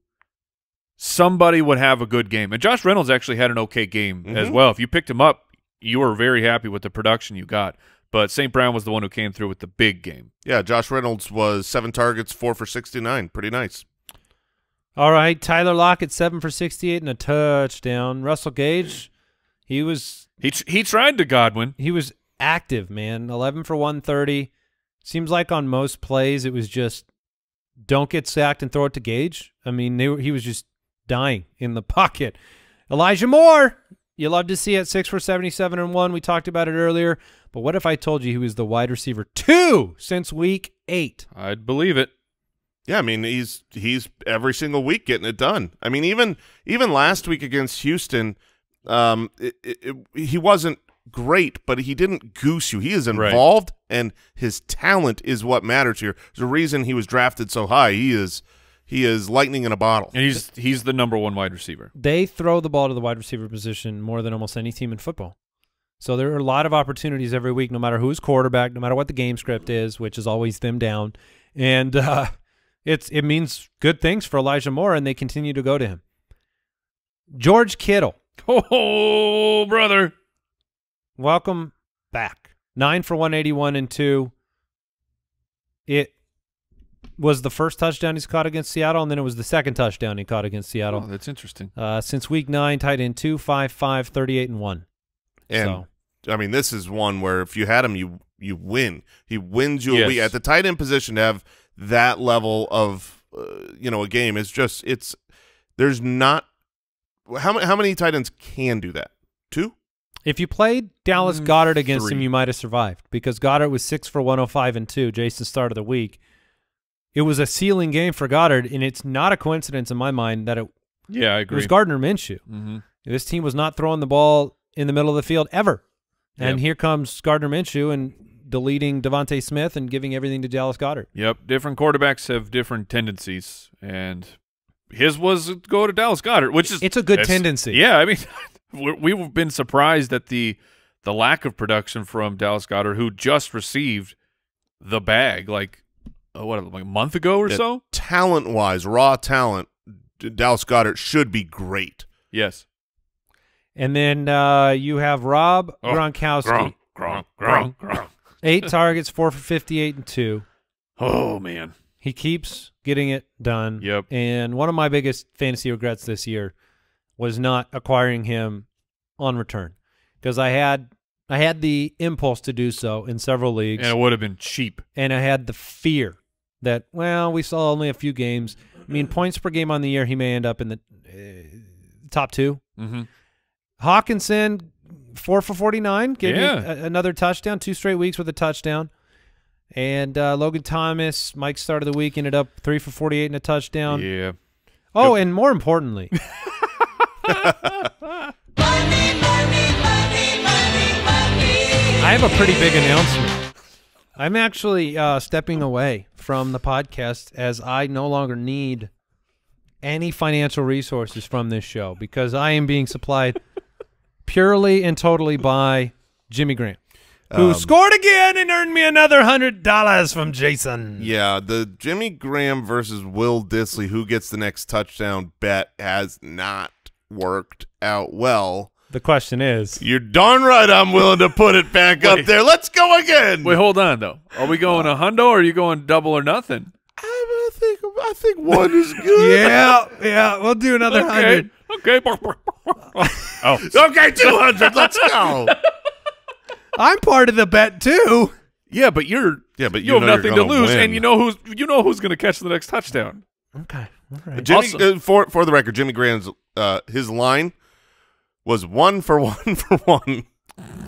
somebody would have a good game. And Josh Reynolds actually had an okay game as well. If you picked him up, you were very happy with the production you got. But St. Brown was the one who came through with the big game. Yeah, Josh Reynolds was 7 targets, 4 for 69. Pretty nice. All right, Tyler Lockett, 7 for 68 and a touchdown. Russell Gage, he tried to Godwin. He was active, man. 11 for 130. Seems like on most plays it was just don't get sacked and throw it to Gage. I mean, he was just dying in the pocket. Elijah Moore. You love to see it, 6 for 77 and 1. We talked about it earlier. But what if I told you he was the wide receiver 2 since week 8? I'd believe it. Yeah, I mean, he's every single week getting it done. I mean, even last week against Houston, he wasn't great, but he didn't goose you. He is involved, and his talent is what matters here. There's a reason he was drafted so high. He is lightning in a bottle. And he's the number 1 wide receiver. They throw the ball to the wide receiver position more than almost any team in football. So there are a lot of opportunities every week, no matter who's quarterback, no matter what the game script is, which is always them down. And it means good things for Elijah Moore, and they continue to go to him. George Kittle. Oh, brother. Welcome back. 9 for 181 and 2. It was the first touchdown he's caught against Seattle, and then it was the second touchdown he caught against Seattle. Oh, that's interesting. Since week 9, tight end 2, 5, 5, 38, and 1. And so, I mean, this is one where if you had him, you win. He wins you a week at the tight end position. To have that level of you know, a game is just there's not how many tight ends can do that? 2. If you played Dallas Goedert against 3. Him, you might have survived because Goedert was 6 for 105 and 2. Jason's start of the week. It was a ceiling game for Goedert, and it's not a coincidence in my mind that it. Yeah, I agree. It was Gardner Minshew. This team was not throwing the ball in the middle of the field ever, and here comes Gardner Minshew and deleting Devontae Smith and giving everything to Dallas Goedert. Yep, different quarterbacks have different tendencies, and his was go to Dallas Goedert, which is a good tendency. Yeah, I mean, we've been surprised at the lack of production from Dallas Goedert, who just received the bag like. Like a month ago or so? Talent-wise, raw talent, Dallas Goedert should be great. Yes. And then you have Rob Gronkowski. Gronk, Gronk, Gronk. 8 targets, 4 for 58 and 2. Oh, man. He keeps getting it done. Yep. And one of my biggest fantasy regrets this year was not acquiring him on return, because I had the impulse to do so in several leagues. And it would have been cheap. And I had the fear that, well, we saw only a few games. I mean, points per game on the year, he may end up in the top 2. Mm-hmm. Hawkinson, 4 for 49, getting another touchdown, 2 straight weeks with a touchdown. And Logan Thomas, Mike started the week, ended up 3 for 48 and a touchdown. Yeah. Oh, and more importantly. I have a pretty big announcement. I'm actually stepping away from the podcast, as I no longer need any financial resources from this show, because I am being supplied purely and totally by Jimmy Grant, who scored again and earned me another $100 from Jason. Yeah, the Jimmy Graham versus Will Disley, who gets the next touchdown bet, has not worked out well. The question is, you're darn right I'm willing to put it back up there. Let's go again. Wait, hold on, though. Are we going a hundo, or are you going double or nothing? I think one is good. yeah, we'll do another 100. Okay. Oh. Okay, 200. Let's go. I'm part of the bet too. Yeah, but you have nothing to lose, and you know who's going to catch the next touchdown. Okay. All right. Jimmy, for the record, Jimmy Graham's his line was 1 for 1 for 1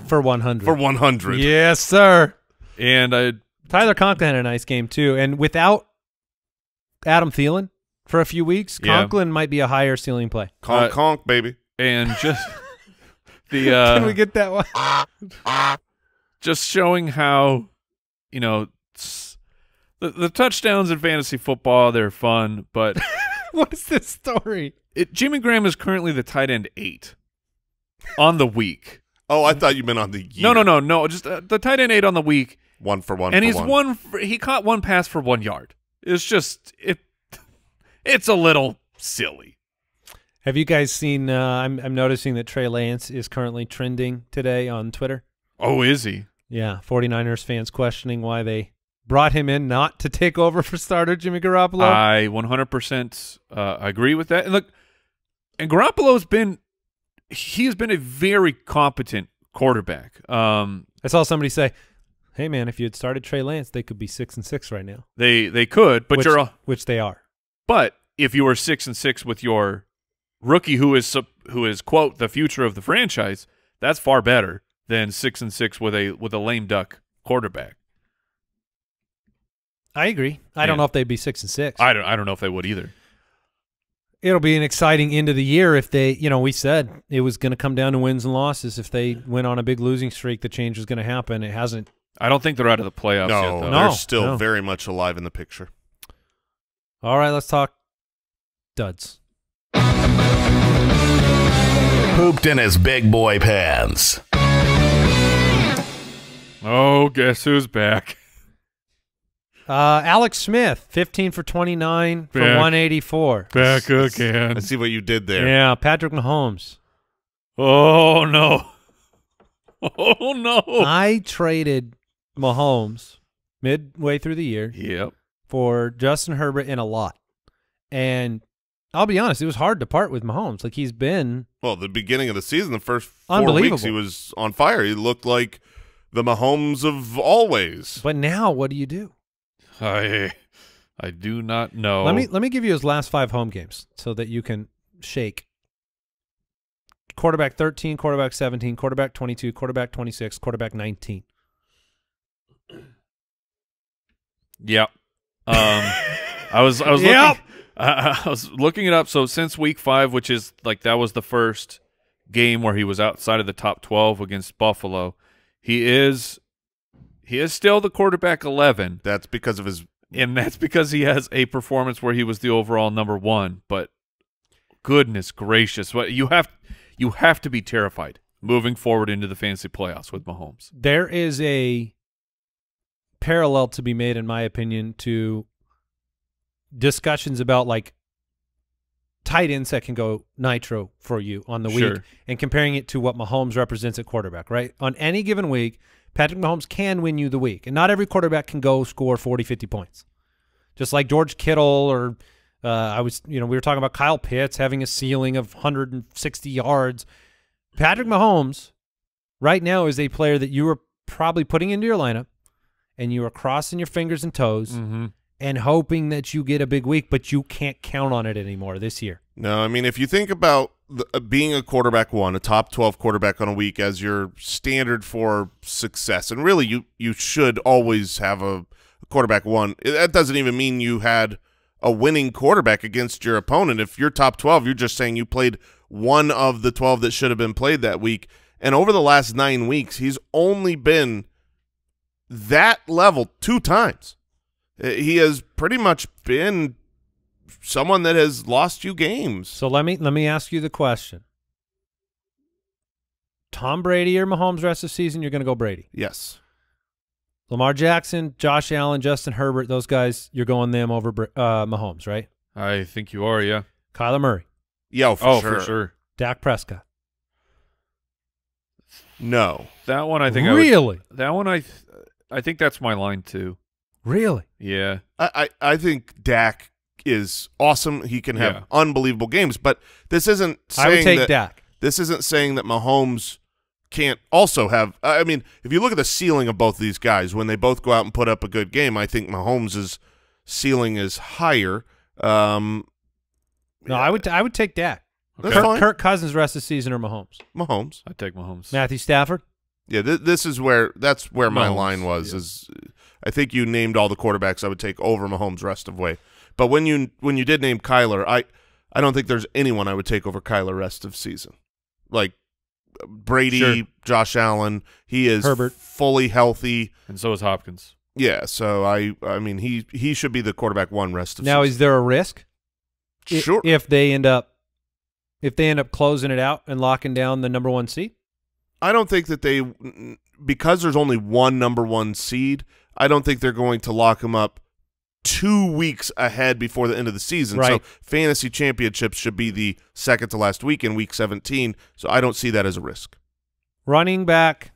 for 100. For 100. Yes, sir. And Tyler Conklin had a nice game too, and without Adam Thielen for a few weeks, Conklin might be a higher ceiling play. Conk, conk, baby. And just the can we get that one? Just showing how, you know, the touchdowns in fantasy football, they're fun, but what is this story? Jimmy Graham is currently the tight end 8 on the week. Oh, I thought you meant on the year. No. Just the tight end 8 on the week. 1 for 1. And he caught 1 pass for 1 yard. It's just it's a little silly. Have you guys seen? I'm noticing that Trey Lance is currently trending today on Twitter. Oh, is he? Yeah, 49ers fans questioning why they brought him in not to take over for starter Jimmy Garoppolo. I 100% agree with that. And look, and Garoppolo's been a very competent quarterback. I saw somebody say, hey man, if you had started Trey Lance, they could be 6-6 right now. They could, but which they are. But if you were 6-6 with your rookie, who is quote the future of the franchise, that's far better than 6-6 with a lame duck quarterback. I agree. I don't know if they'd be 6-6. I don't know if they would either. It'll be an exciting end of the year if they, you know, we said it was going to come down to wins and losses. If they went on a big losing streak, the change was going to happen. It hasn't. I don't think they're out of the playoffs yet, though. No, they're still very much alive in the picture. All right, let's talk duds. Pooped in his big boy pants. Oh, guess who's back? Alex Smith, 15 for 29 for 184. Back again. I see what you did there. Yeah, Patrick Mahomes. Oh, no. Oh, no. I traded Mahomes midway through the year for Justin Herbert in a lot. And I'll be honest, it was hard to part with Mahomes. Like, he's been... Well, the beginning of the season, the first 4 weeks, he was on fire. He looked like the Mahomes of always. But now, what do you do? I do not know. Let me give you his last 5 home games so that you can shake. Quarterback 13, quarterback 17, quarterback 22, quarterback 26, quarterback 19. Yep. I was looking it up. So since week 5, which is like that was the first game where he was outside of the top 12 against Buffalo, he is still the quarterback 11. That's because of his, and that's because he has a performance where he was the overall number 1. But goodness gracious, what you have to be terrified moving forward into the fantasy playoffs with Mahomes. There is a parallel to be made, in my opinion, to discussions about like tight ends that can go nitro for you on the week and comparing it to what Mahomes represents at quarterback, right? On any given week, Patrick Mahomes can win you the week, and not every quarterback can go score 40, 50 points. Just like George Kittle or we were talking about Kyle Pitts having a ceiling of 160 yards. Patrick Mahomes right now is a player that you are probably putting into your lineup and you are crossing your fingers and toes and hoping that you get a big week, but you can't count on it anymore this year. No, I mean, if you think about being a quarterback one, a top 12 quarterback on a week as your standard for success, and really you should always have a quarterback one. That doesn't even mean you had a winning quarterback against your opponent. If you're top 12, you're just saying you played one of the 12 that should have been played that week. And over the last 9 weeks, he's only been that level 2 times. He has pretty much been someone that has lost you games. So let me ask you the question. Tom Brady or Mahomes rest of the season, you're going to go Brady. Yes. Lamar Jackson, Josh Allen, Justin Herbert, those guys, you're going them over Mahomes, right? I think you are, yeah. Kyler Murray. Yeah, for sure. Dak Prescott. No. That one I think I think that's my line too. Really? Yeah. I think Dak is awesome. He can have unbelievable games, but this isn't saying Dak. This isn't saying that Mahomes can't also have. I mean, if you look at the ceiling of both of these guys, when they both go out and put up a good game, I think Mahomes' ceiling is higher. No, I would take Dak. Okay. Kirk Cousins rest of the season or Mahomes? Mahomes. I'd take Mahomes. Matthew Stafford? Yeah, this is where Mahomes, my line was. Yeah. Is I think you named all the quarterbacks I would take over Mahomes rest of the way. But when you did name Kyler, I don't think there's anyone I would take over Kyler rest of season. Like Brady, Josh Allen, he is Herbert. Fully healthy, and so is Hopkins. Yeah, so I mean he should be the quarterback one rest of season. Now is there a risk? Sure. If they end up closing it out and locking down the number 1 seed? I don't think that they, because there's only one number 1 seed, I don't think they're going to lock him up 2 weeks ahead before the end of the season. Right. So fantasy championships should be the second to last week in week 17. So I don't see that as a risk. Running back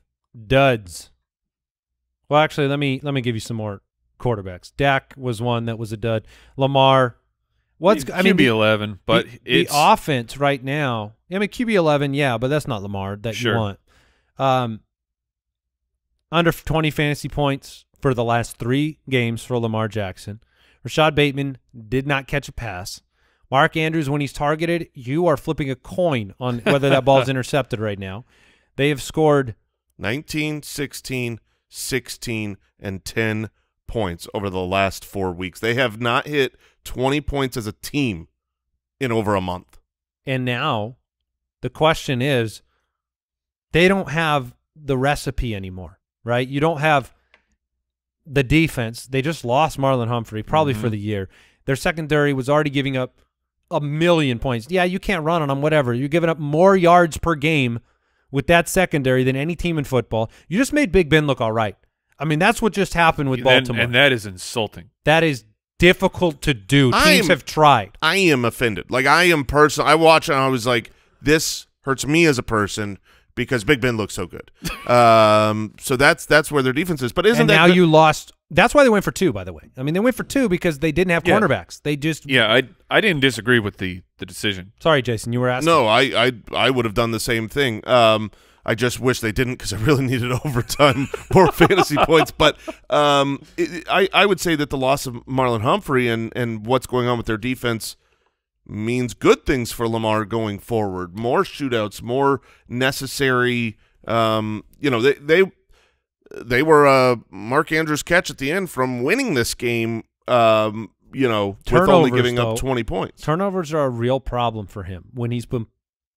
duds. Well, actually, let me give you some more quarterbacks. Dak was one that was a dud. Lamar. I mean, QB11, but the offense right now. I mean, QB11, yeah, but that's not Lamar that you want. Under 20 fantasy points for the last 3 games for Lamar Jackson. Rashad Bateman did not catch a pass. Mark Andrews, when he's targeted, you are flipping a coin on whether that ball's intercepted right now. They have scored 19, 16, 16, and 10 points over the last 4 weeks. They have not hit 20 points as a team in over a month. And now the question is, they don't have the recipe anymore, right? You don't have the defense. They just lost Marlon Humphrey, probably for the year. Their secondary was already giving up a 1,000,000 points. Yeah, you can't run on them, whatever. You're giving up more yards per game with that secondary than any team in football. You just made Big Ben look all right. I mean, that's what just happened with Baltimore. And that is insulting. That is difficult to do. Teams have tried. I am offended. Like, I am personally – I watched and I was like, this hurts me as a person because Big Ben looks so good. So that's where their defense is. But isn't that – now you lost – that's why they went for 2, by the way. I mean, they went for 2 because they didn't have cornerbacks. They just – yeah, I didn't disagree with the decision. Sorry, Jason. You were asking. No, I would have done the same thing. I just wish they didn't because I really needed overtime or fantasy points. But I would say that the loss of Marlon Humphrey and what's going on with their defense means good things for Lamar going forward. More shootouts, more necessary. You know, they were Mark Andrews' catch at the end from winning this game. You know, turnovers, with only giving up 20 points. Turnovers are a real problem for him when he's been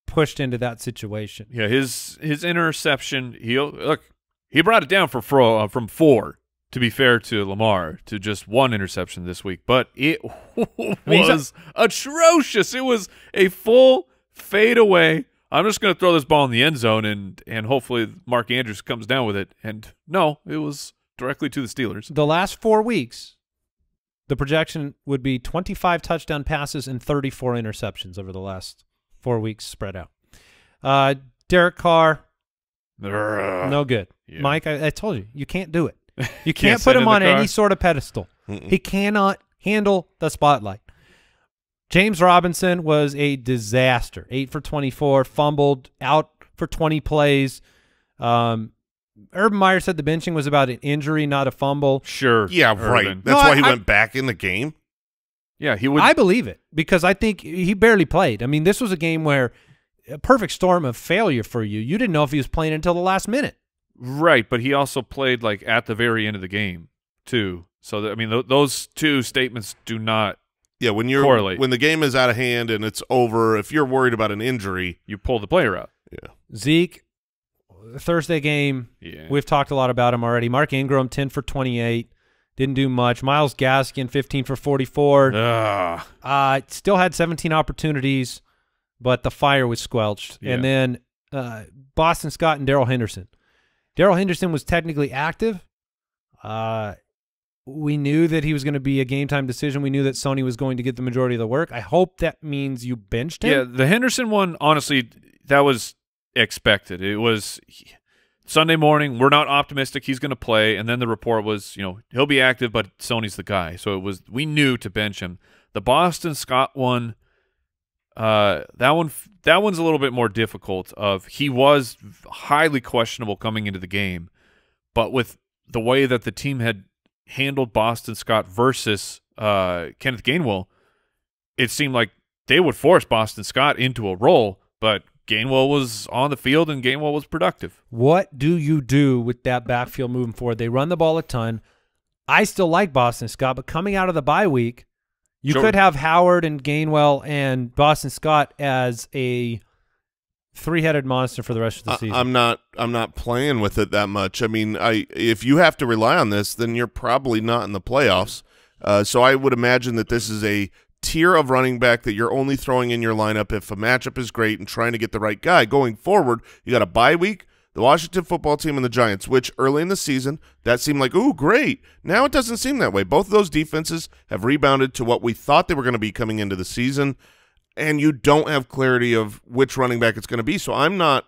pushed into that situation. Yeah, his interception, he brought it down from 4, to be fair to Lamar, to just 1 interception this week, but it was atrocious. It was a full fadeaway. I'm just going to throw this ball in the end zone and hopefully Mark Andrews comes down with it. And no, it was directly to the Steelers. The last 4 weeks, the projection would be 25 touchdown passes and 34 interceptions over the last 4 weeks spread out. Derek Carr, no good. Yeah. Mike, I told you, you can't do it. You can't put him on any sort of pedestal. Mm-mm. He cannot handle the spotlight. James Robinson was a disaster. 8 for 24, fumbled, out for 20 plays. Urban Meyer said the benching was about an injury, not a fumble. Sure. Yeah, right. Urban. That's why he went back in the game. Yeah, he would. I believe it because I think he barely played. I mean, this was a game where a perfect storm of failure for you. You didn't know if he was playing until the last minute. Right, but he also played like at the very end of the game too. So that, I mean, those two statements do not. Yeah, when you're correlate. When the game is out of hand and it's over, if you're worried about an injury, you pull the player out. Yeah, Zeke. Thursday game, yeah. We've talked a lot about him already. Mark Ingram, 10 for 28. Didn't do much. Myles Gaskin, 15 for 44. Still had 17 opportunities, but the fire was squelched. Yeah. And then Boston Scott and Darrell Henderson. Darrell Henderson was technically active. We knew that he was going to be a game-time decision. We knew that Sony was going to get the majority of the work. I hope that means you benched him. Yeah, the Henderson one, honestly, that was – expected. It was Sunday morning. We're not optimistic he's going to play, and then the report was, you know, he'll be active, but Sony's the guy. So it was, we knew to bench him. The Boston Scott one, that one's a little bit more difficult. Of he was highly questionable coming into the game, but with the way that the team had handled Boston Scott versus Kenneth Gainwell, it seemed like they would force Boston Scott into a role, but Gainwell was on the field, and Gainwell was productive. What do you do with that backfield moving forward? They run the ball a ton. I still like Boston Scott, but coming out of the bye week, you could have Howard and Gainwell and Boston Scott as a three-headed monster for the rest of the season. I'm not playing with it that much. I mean, if you have to rely on this, then you're probably not in the playoffs. So I would imagine that this is a tier of running back that you're only throwing in your lineup if a matchup is great and trying to get the right guy. Going forward, you got a bye week, the Washington football team and the Giants, which early in the season, that seemed like, ooh, great. Now it doesn't seem that way. Both of those defenses have rebounded to what we thought they were going to be coming into the season, and you don't have clarity of which running back it's going to be. So I'm not.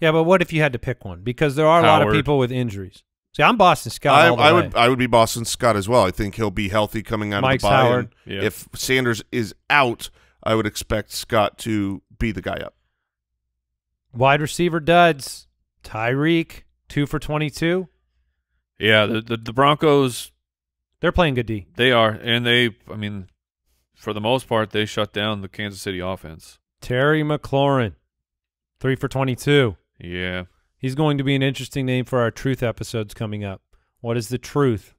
Yeah, but what if you had to pick one? Because there are a lot of people with injuries. See, I'm Boston Scott. I would be Boston Scott as well. I think he'll be healthy coming out of the bye. Yeah. If Sanders is out, I would expect Scott to be the guy up. Wide receiver duds. Tyreek, 2 for 22. Yeah, the Broncos, they're playing good D. They are, and I mean, for the most part, they shut down the Kansas City offense. Terry McLaurin, 3 for 22. Yeah. He's going to be an interesting name for our truth episodes coming up. What is the truth?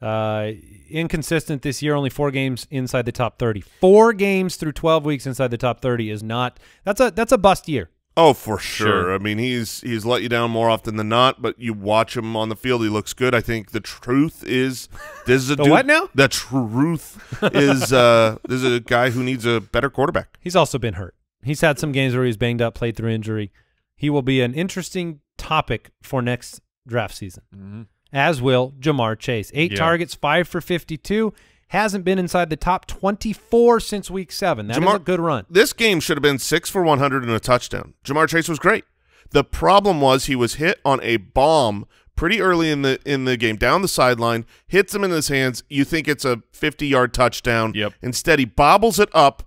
Inconsistent this year, only 4 games inside the top 30. 4 games through 12 weeks inside the top 30 is not – that's a bust year. Oh, for sure. I mean, he's let you down more often than not, but you watch him on the field. He looks good. I think the truth is – this is a what now? The truth is this is a guy who needs a better quarterback. He's also been hurt. He's had some games where he's banged up, played through injury. He will be an interesting topic for next draft season, as will Jamar Chase. 8 targets, 5 for 52. Hasn't been inside the top 24 since week 7. That is a good run. This game should have been 6 for 100 and a touchdown. Jamar Chase was great. The problem was he was hit on a bomb pretty early in the game, down the sideline, hits him in his hands. You think it's a 50-yard touchdown. Yep. Instead, he bobbles it up,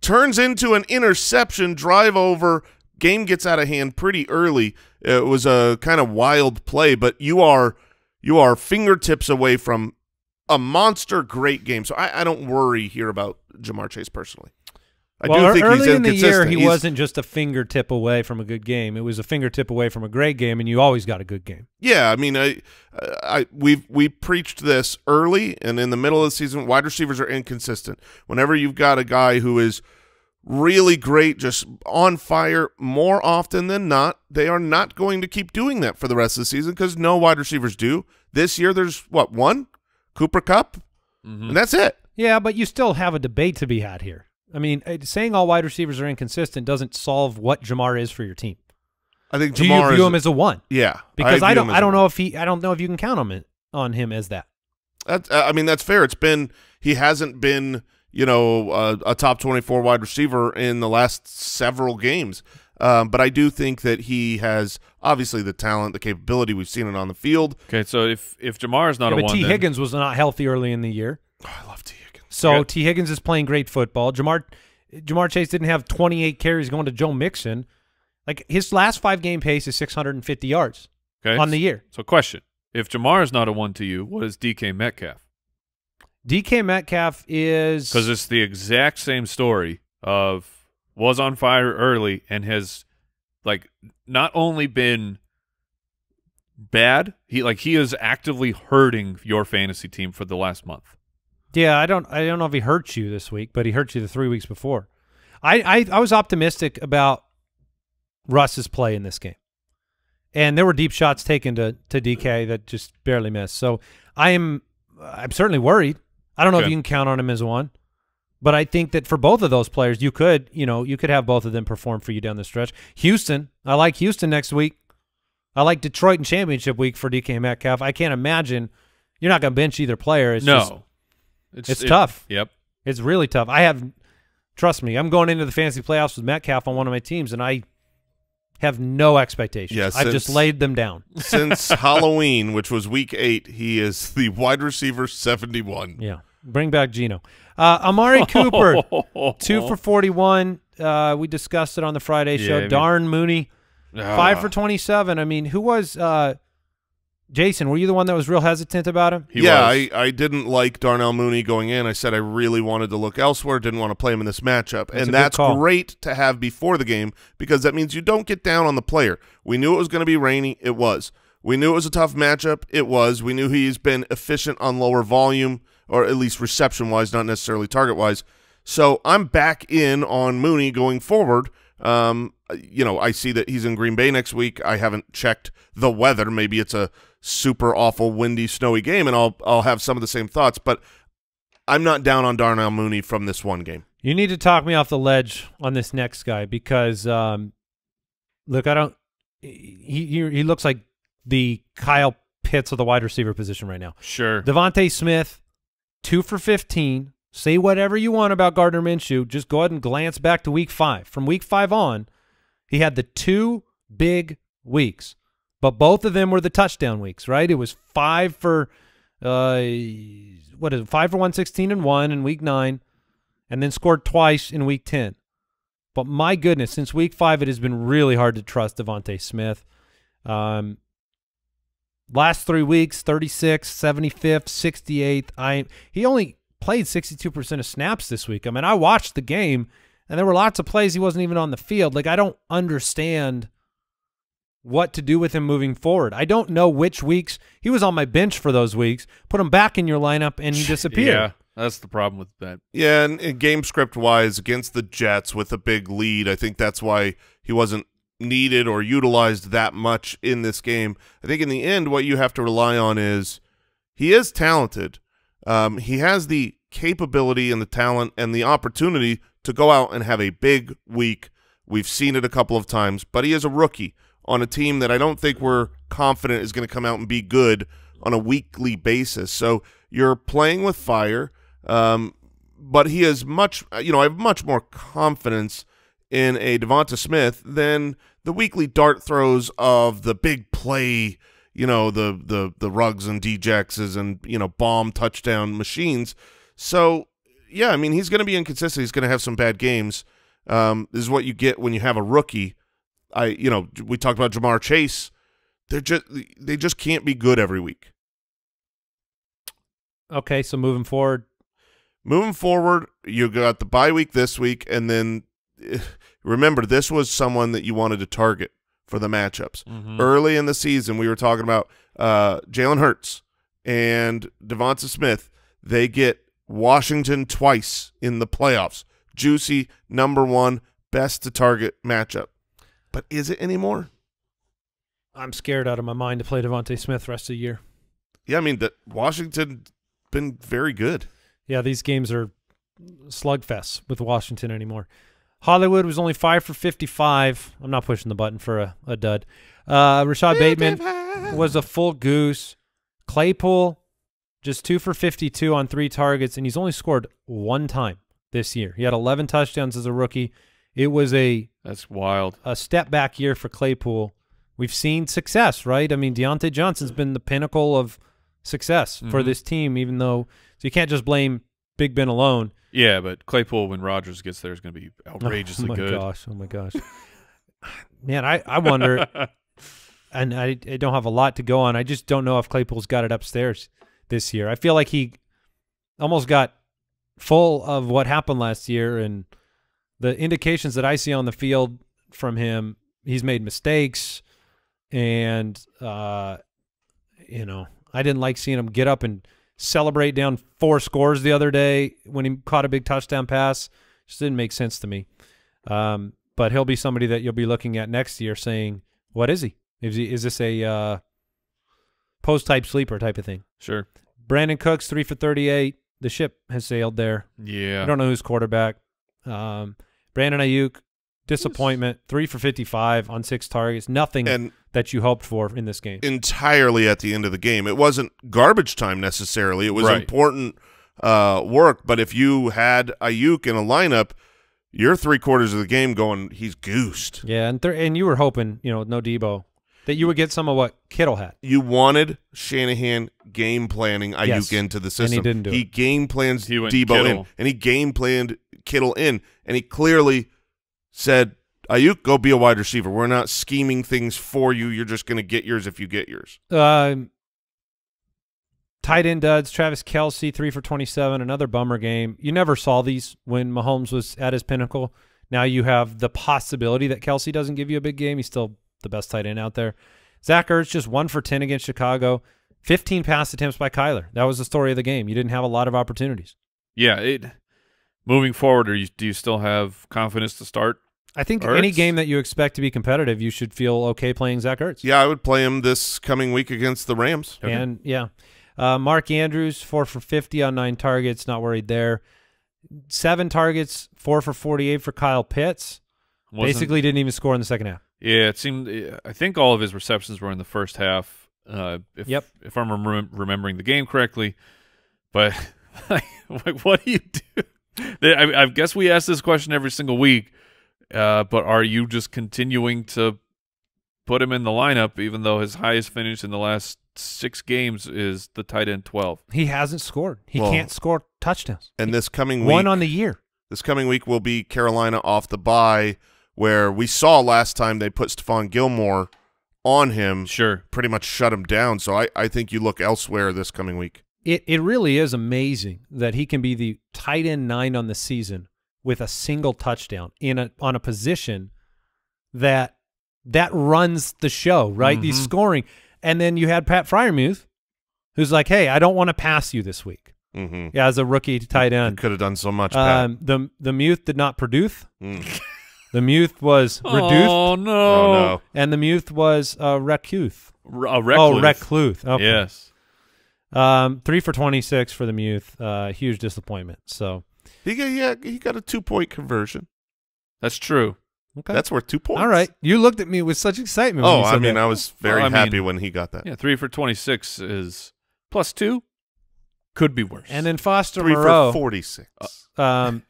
turns into an interception, drive over. Game gets out of hand pretty early. It was a kind of wild play, but you are fingertips away from a monster great game. So I don't worry here about Jamar Chase personally. I do think he's inconsistent. Early in the year, he wasn't just a fingertip away from a good game. It was a fingertip away from a great game, and you always got a good game. Yeah, I mean, we preached this early and in the middle of the season. Wide receivers are inconsistent. Whenever you've got a guy who is really great, just on fire more often than not, they are not going to keep doing that for the rest of the season because no wide receivers do. This year there's, what, one? Cooper Kupp? And that's it. Yeah, but you still have a debate to be had here. I mean, saying all wide receivers are inconsistent doesn't solve what Jamar is for your team. I think Jamar, you view him as a one? Yeah. Because I don't know if you can count on him as that. I mean, that's fair. It's been he hasn't been, you know, a top 24 wide receiver in the last several games. But I do think that he has obviously the talent, the capability. We've seen it on the field. Okay, so if Jamar's not but T. Higgins was not healthy early in the year. Oh, I love T. Higgins. So T. Higgins is playing great football. Jamar Chase didn't have 28 carries going to Joe Mixon. Like, his last five-game pace is 650 yards on the year. So question, if Jamar is not a one to you, what is DK Metcalf? DK Metcalf is... Because it's the exact same story of... was on fire early and has, like, not only been bad, he is actively hurting your fantasy team for the last month. Yeah, I don't know if he hurt you this week, but he hurt you the 3 weeks before. I was optimistic about Russ's play in this game, and there were deep shots taken to DK that just barely missed. So I'm certainly worried. I don't know if you can count on him as one. But I think that for both of those players, you could, you could have both of them perform for you down the stretch. Houston, I like Houston next week. I like Detroit in championship week for DK Metcalf. I can't imagine you're not going to bench either player. It's just, it's tough. Yep, it's really tough. Trust me, I'm going into the fantasy playoffs with Metcalf on one of my teams, and I have no expectations. Yeah, I've just laid them down. Since Halloween, which was week 8, he is the wide receiver 71. Yeah. Bring back Gino. Amari Cooper, 2 for 41. We discussed it on the Friday show. Yeah, Darn Mooney, 5 for 27. I mean, who was Jason? Were you the one that was real hesitant about him? He was. I didn't like Darnell Mooney going in. I said I really wanted to look elsewhere. Didn't want to play him in this matchup, and that's great to have before the game because that means you don't get down on the player. We knew it was going to be rainy. It was. We knew it was a tough matchup. It was. We knew he's been efficient on lower volume. Or at least reception-wise, not necessarily target-wise. So I'm back in on Mooney going forward. You know, I see that he's in Green Bay next week. I haven't checked the weather. Maybe it's a super awful, windy, snowy game, and I'll have some of the same thoughts. But I'm not down on Darnell Mooney from this one game. You need to talk me off the ledge on this next guy because, look, I don't. He looks like the Kyle Pitts of the wide receiver position right now. Sure, Devontae Smith. 2 for 15. Say whatever you want about Gardner Minshew. Just go ahead and glance back to week 5. From week 5 on, he had the 2 big weeks, but both of them were the touchdown weeks, right? It was 5 for 116 and 1 in week 9, and then scored twice in week 10. But my goodness, since week 5, it has been really hard to trust Devontae Smith. Last 3 weeks, 36th, 75th, 68th. He only played 62% of snaps this week. I mean, I watched the game, and there were lots of plays he wasn't even on the field. Like, I don't understand what to do with him moving forward. I don't know which weeks. He was on my bench for those weeks. Put him back in your lineup, and he disappeared. Yeah, that's the problem with that. Yeah, and game script-wise, against the Jets with a big lead, I think that's why he wasn't needed or utilized that much in this game. I think in the end what you have to rely on is he is talented. He has the capability and the talent and the opportunity to go out and have a big week. We've seen it a couple of times, but he is a rookie on a team that I don't think we're confident is going to come out and be good on a weekly basis. So you're playing with fire, but he is much, I have much more confidence in a Devonta Smith than the weekly dart throws of the big play, the Ruggs and DJXs and, bomb touchdown machines. So, yeah, I mean, he's going to be inconsistent. He's going to have some bad games. This is what you get when you have a rookie. We talked about Jamar Chase. They just can't be good every week. Okay, so moving forward. Moving forward, you got the bye week this week, and then remember, this was someone that you wanted to target for the matchups. Early in the season, we were talking about Jalen Hurts and Devonta Smith. They get Washington twice in the playoffs. Juicy, #1, best-to-target matchup. But is it anymore? I'm scared out of my mind to play Devonta Smith the rest of the year. Yeah, I mean, Washington been very good. Yeah, these games are slugfests with Washington anymore. Hollywood was only 5 for 55. I'm not pushing the button for a dud. Rashad Bateman was a full goose. Claypool just 2 for 52 on 3 targets, and he's only scored 1 time this year. He had 11 touchdowns as a rookie. It was a that's wild a step back year for Claypool. We've seen success, right? I mean, Deontay Johnson's been the pinnacle of success for this team, even though so you can't just blame Big Ben alone. Yeah, but Claypool, when Rodgers gets there, is going to be outrageously good. Oh, my gosh. Man, I wonder, and I don't have a lot to go on. I just don't know if Claypool's got it upstairs this year. I feel like he almost got full of what happened last year, and the indications that I see on the field from him, he's made mistakes, and, you know, I didn't like seeing him get up and celebrate down 4 scores the other day when he caught a big touchdown pass. Just didn't make sense to me. But he'll be somebody that you'll be looking at next year saying, what is he? Is this a post-type sleeper type of thing? Sure. Brandon Cooks, 3 for 38. The ship has sailed there. Yeah. I don't know who's quarterback. Brandon Ayuk, disappointment, 3 for 55 on 6 targets. Nothing that you hoped for in this game. Entirely at the end of the game. It wasn't garbage time necessarily. It was important work. But if you had Ayuk in a lineup, you're 3/4 of the game going, he's goosed. Yeah, and you were hoping, you know, no Debo, that you would get some of what Kittle had. You wanted Shanahan game planning Ayuk into the system. And he didn't do it. He game plans Debo in, and he game planned Kittle in, and he clearly said, Ayuk, go be a wide receiver. We're not scheming things for you. You're just going to get yours if you get yours. Tight end duds, Travis Kelce, 3 for 27, another bummer game. You never saw these when Mahomes was at his pinnacle. Now you have the possibility that Kelce doesn't give you a big game. He's still the best tight end out there. Zach Ertz, just 1 for 10 against Chicago. 15 pass attempts by Kyler. That was the story of the game. You didn't have a lot of opportunities. Yeah. Moving forward, do you still have confidence to start? I think Ertz? Any game that you expect to be competitive, you should feel okay playing Zach Ertz. Yeah, I would play him this coming week against the Rams. Okay. And yeah. Mark Andrews, 4 for 50 on 9 targets. Not worried there. 7 targets, 4 for 48 for Kyle Pitts. Basically didn't even score in the second half. Yeah, it seemed. I think all of his receptions were in the first half. If I'm remembering the game correctly. But like, what do you do? I guess we ask this question every single week. But are you just continuing to put him in the lineup, even though his highest finish in the last 6 games is the tight end 12? He hasn't scored. He can't score touchdowns. And this coming week, 1 on the year. This coming week will be Carolina off the bye, where we saw last time they put Stephon Gilmore on him. Sure, pretty much shut him down. So I think you look elsewhere this coming week. It really is amazing that he can be the tight end 9 on the season with a single touchdown on a position that runs the show, right? He's scoring. And then you had Pat Freiermuth, who's like, hey, I don't want to pass you this week. Yeah, as a rookie tight end. You could have done so much, Pat. The Muth did not produce. The Muth was reduced. Oh, no. Oh, no. And the Muth was recluse. Oh, recluse. Okay. Yes. 3 for 26 for the Muth. Huge disappointment. So he got a 2-point conversion. That's true. Okay. That's worth 2 points. All right. You looked at me with such excitement. Oh, I mean, I was very happy when he got that. Yeah, 3 for 26 is +2. Could be worse. And then Foster Moreau. 3 for 46.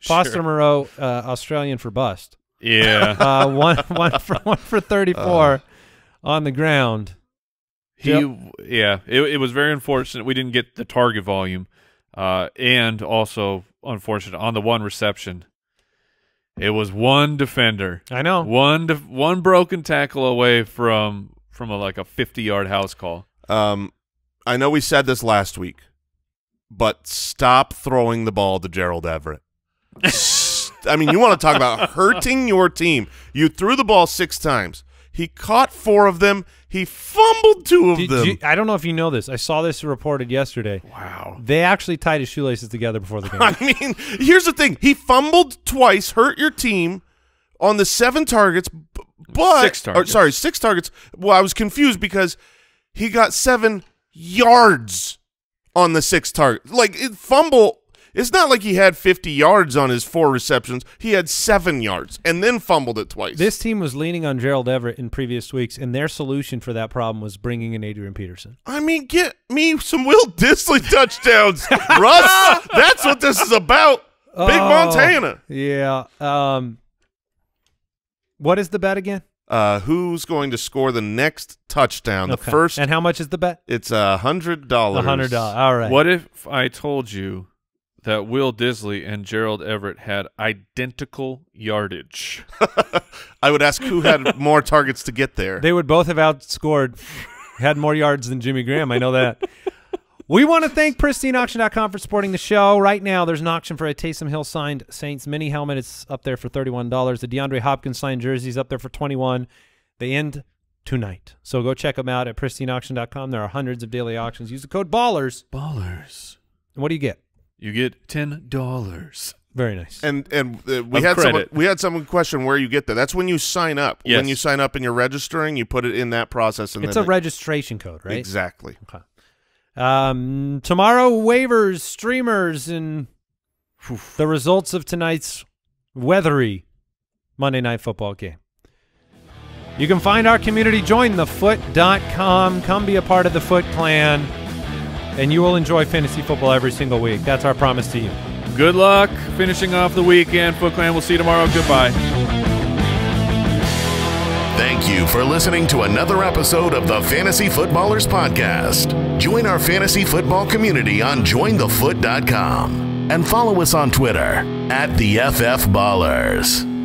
Foster Moreau, Australian for bust. Yeah. one for 34 on the ground. Yeah. It was very unfortunate. We didn't get the target volume, and also unfortunate on the 1 reception. It was 1 defender. I know. One broken tackle away from like a 50-yard house call. I know we said this last week, but stop throwing the ball to Gerald Everett. I mean, you want to talk about hurting your team. You threw the ball 6 times. He caught 4 of them. He fumbled 2 of them. I don't know if you know this. I saw this reported yesterday. Wow. They actually tied his shoelaces together before the game. I mean, here's the thing. He fumbled twice, hurt your team on the 7 targets. But 6 targets. Or, sorry, 6 targets. Well, I was confused because he got 7 yards on the 6 targets. Like, fumble – It's not like he had 50 yards on his 4 receptions. He had 7 yards and then fumbled it twice. This team was leaning on Gerald Everett in previous weeks, and their solution for that problem was bringing in Adrian Peterson. I mean, get me some Will Disley touchdowns, Russ. That's what this is about. Big Montana. Yeah. What is the bet again? Who's going to score the next touchdown? Okay. The first. And how much is the bet? It's $100. $100. All right. What if I told you that Will Disley and Gerald Everett had identical yardage? I would ask who had more targets to get there. They would both have outscored, had more yards than Jimmy Graham. I know that. We want to thank PristineAuction.com for supporting the show. Right now, there's an auction for a Taysom Hill signed Saints mini helmet. It's up there for $31. The DeAndre Hopkins signed jersey is up there for $21. They end tonight. So go check them out at PristineAuction.com. There are hundreds of daily auctions. Use the code BALLERS. BALLERS. And what do you get? You get $10. Very nice. And we had someone question where you get that. That's when you sign up. Yes. When you sign up and you're registering, you put it in that process. And it's a registration code, right? Exactly. Okay. Tomorrow, waivers, streamers, and the results of tonight's weathery Monday Night Football game. You can find our community. Join thefoot.com. Come be a part of the Foot Clan, and you will enjoy fantasy football every single week. That's our promise to you. Good luck finishing off the weekend, Foot Clan. We'll see you tomorrow. Goodbye. Thank you for listening to another episode of the Fantasy Footballers Podcast. Join our fantasy football community on jointhefoot.com and follow us on Twitter at the FFBallers.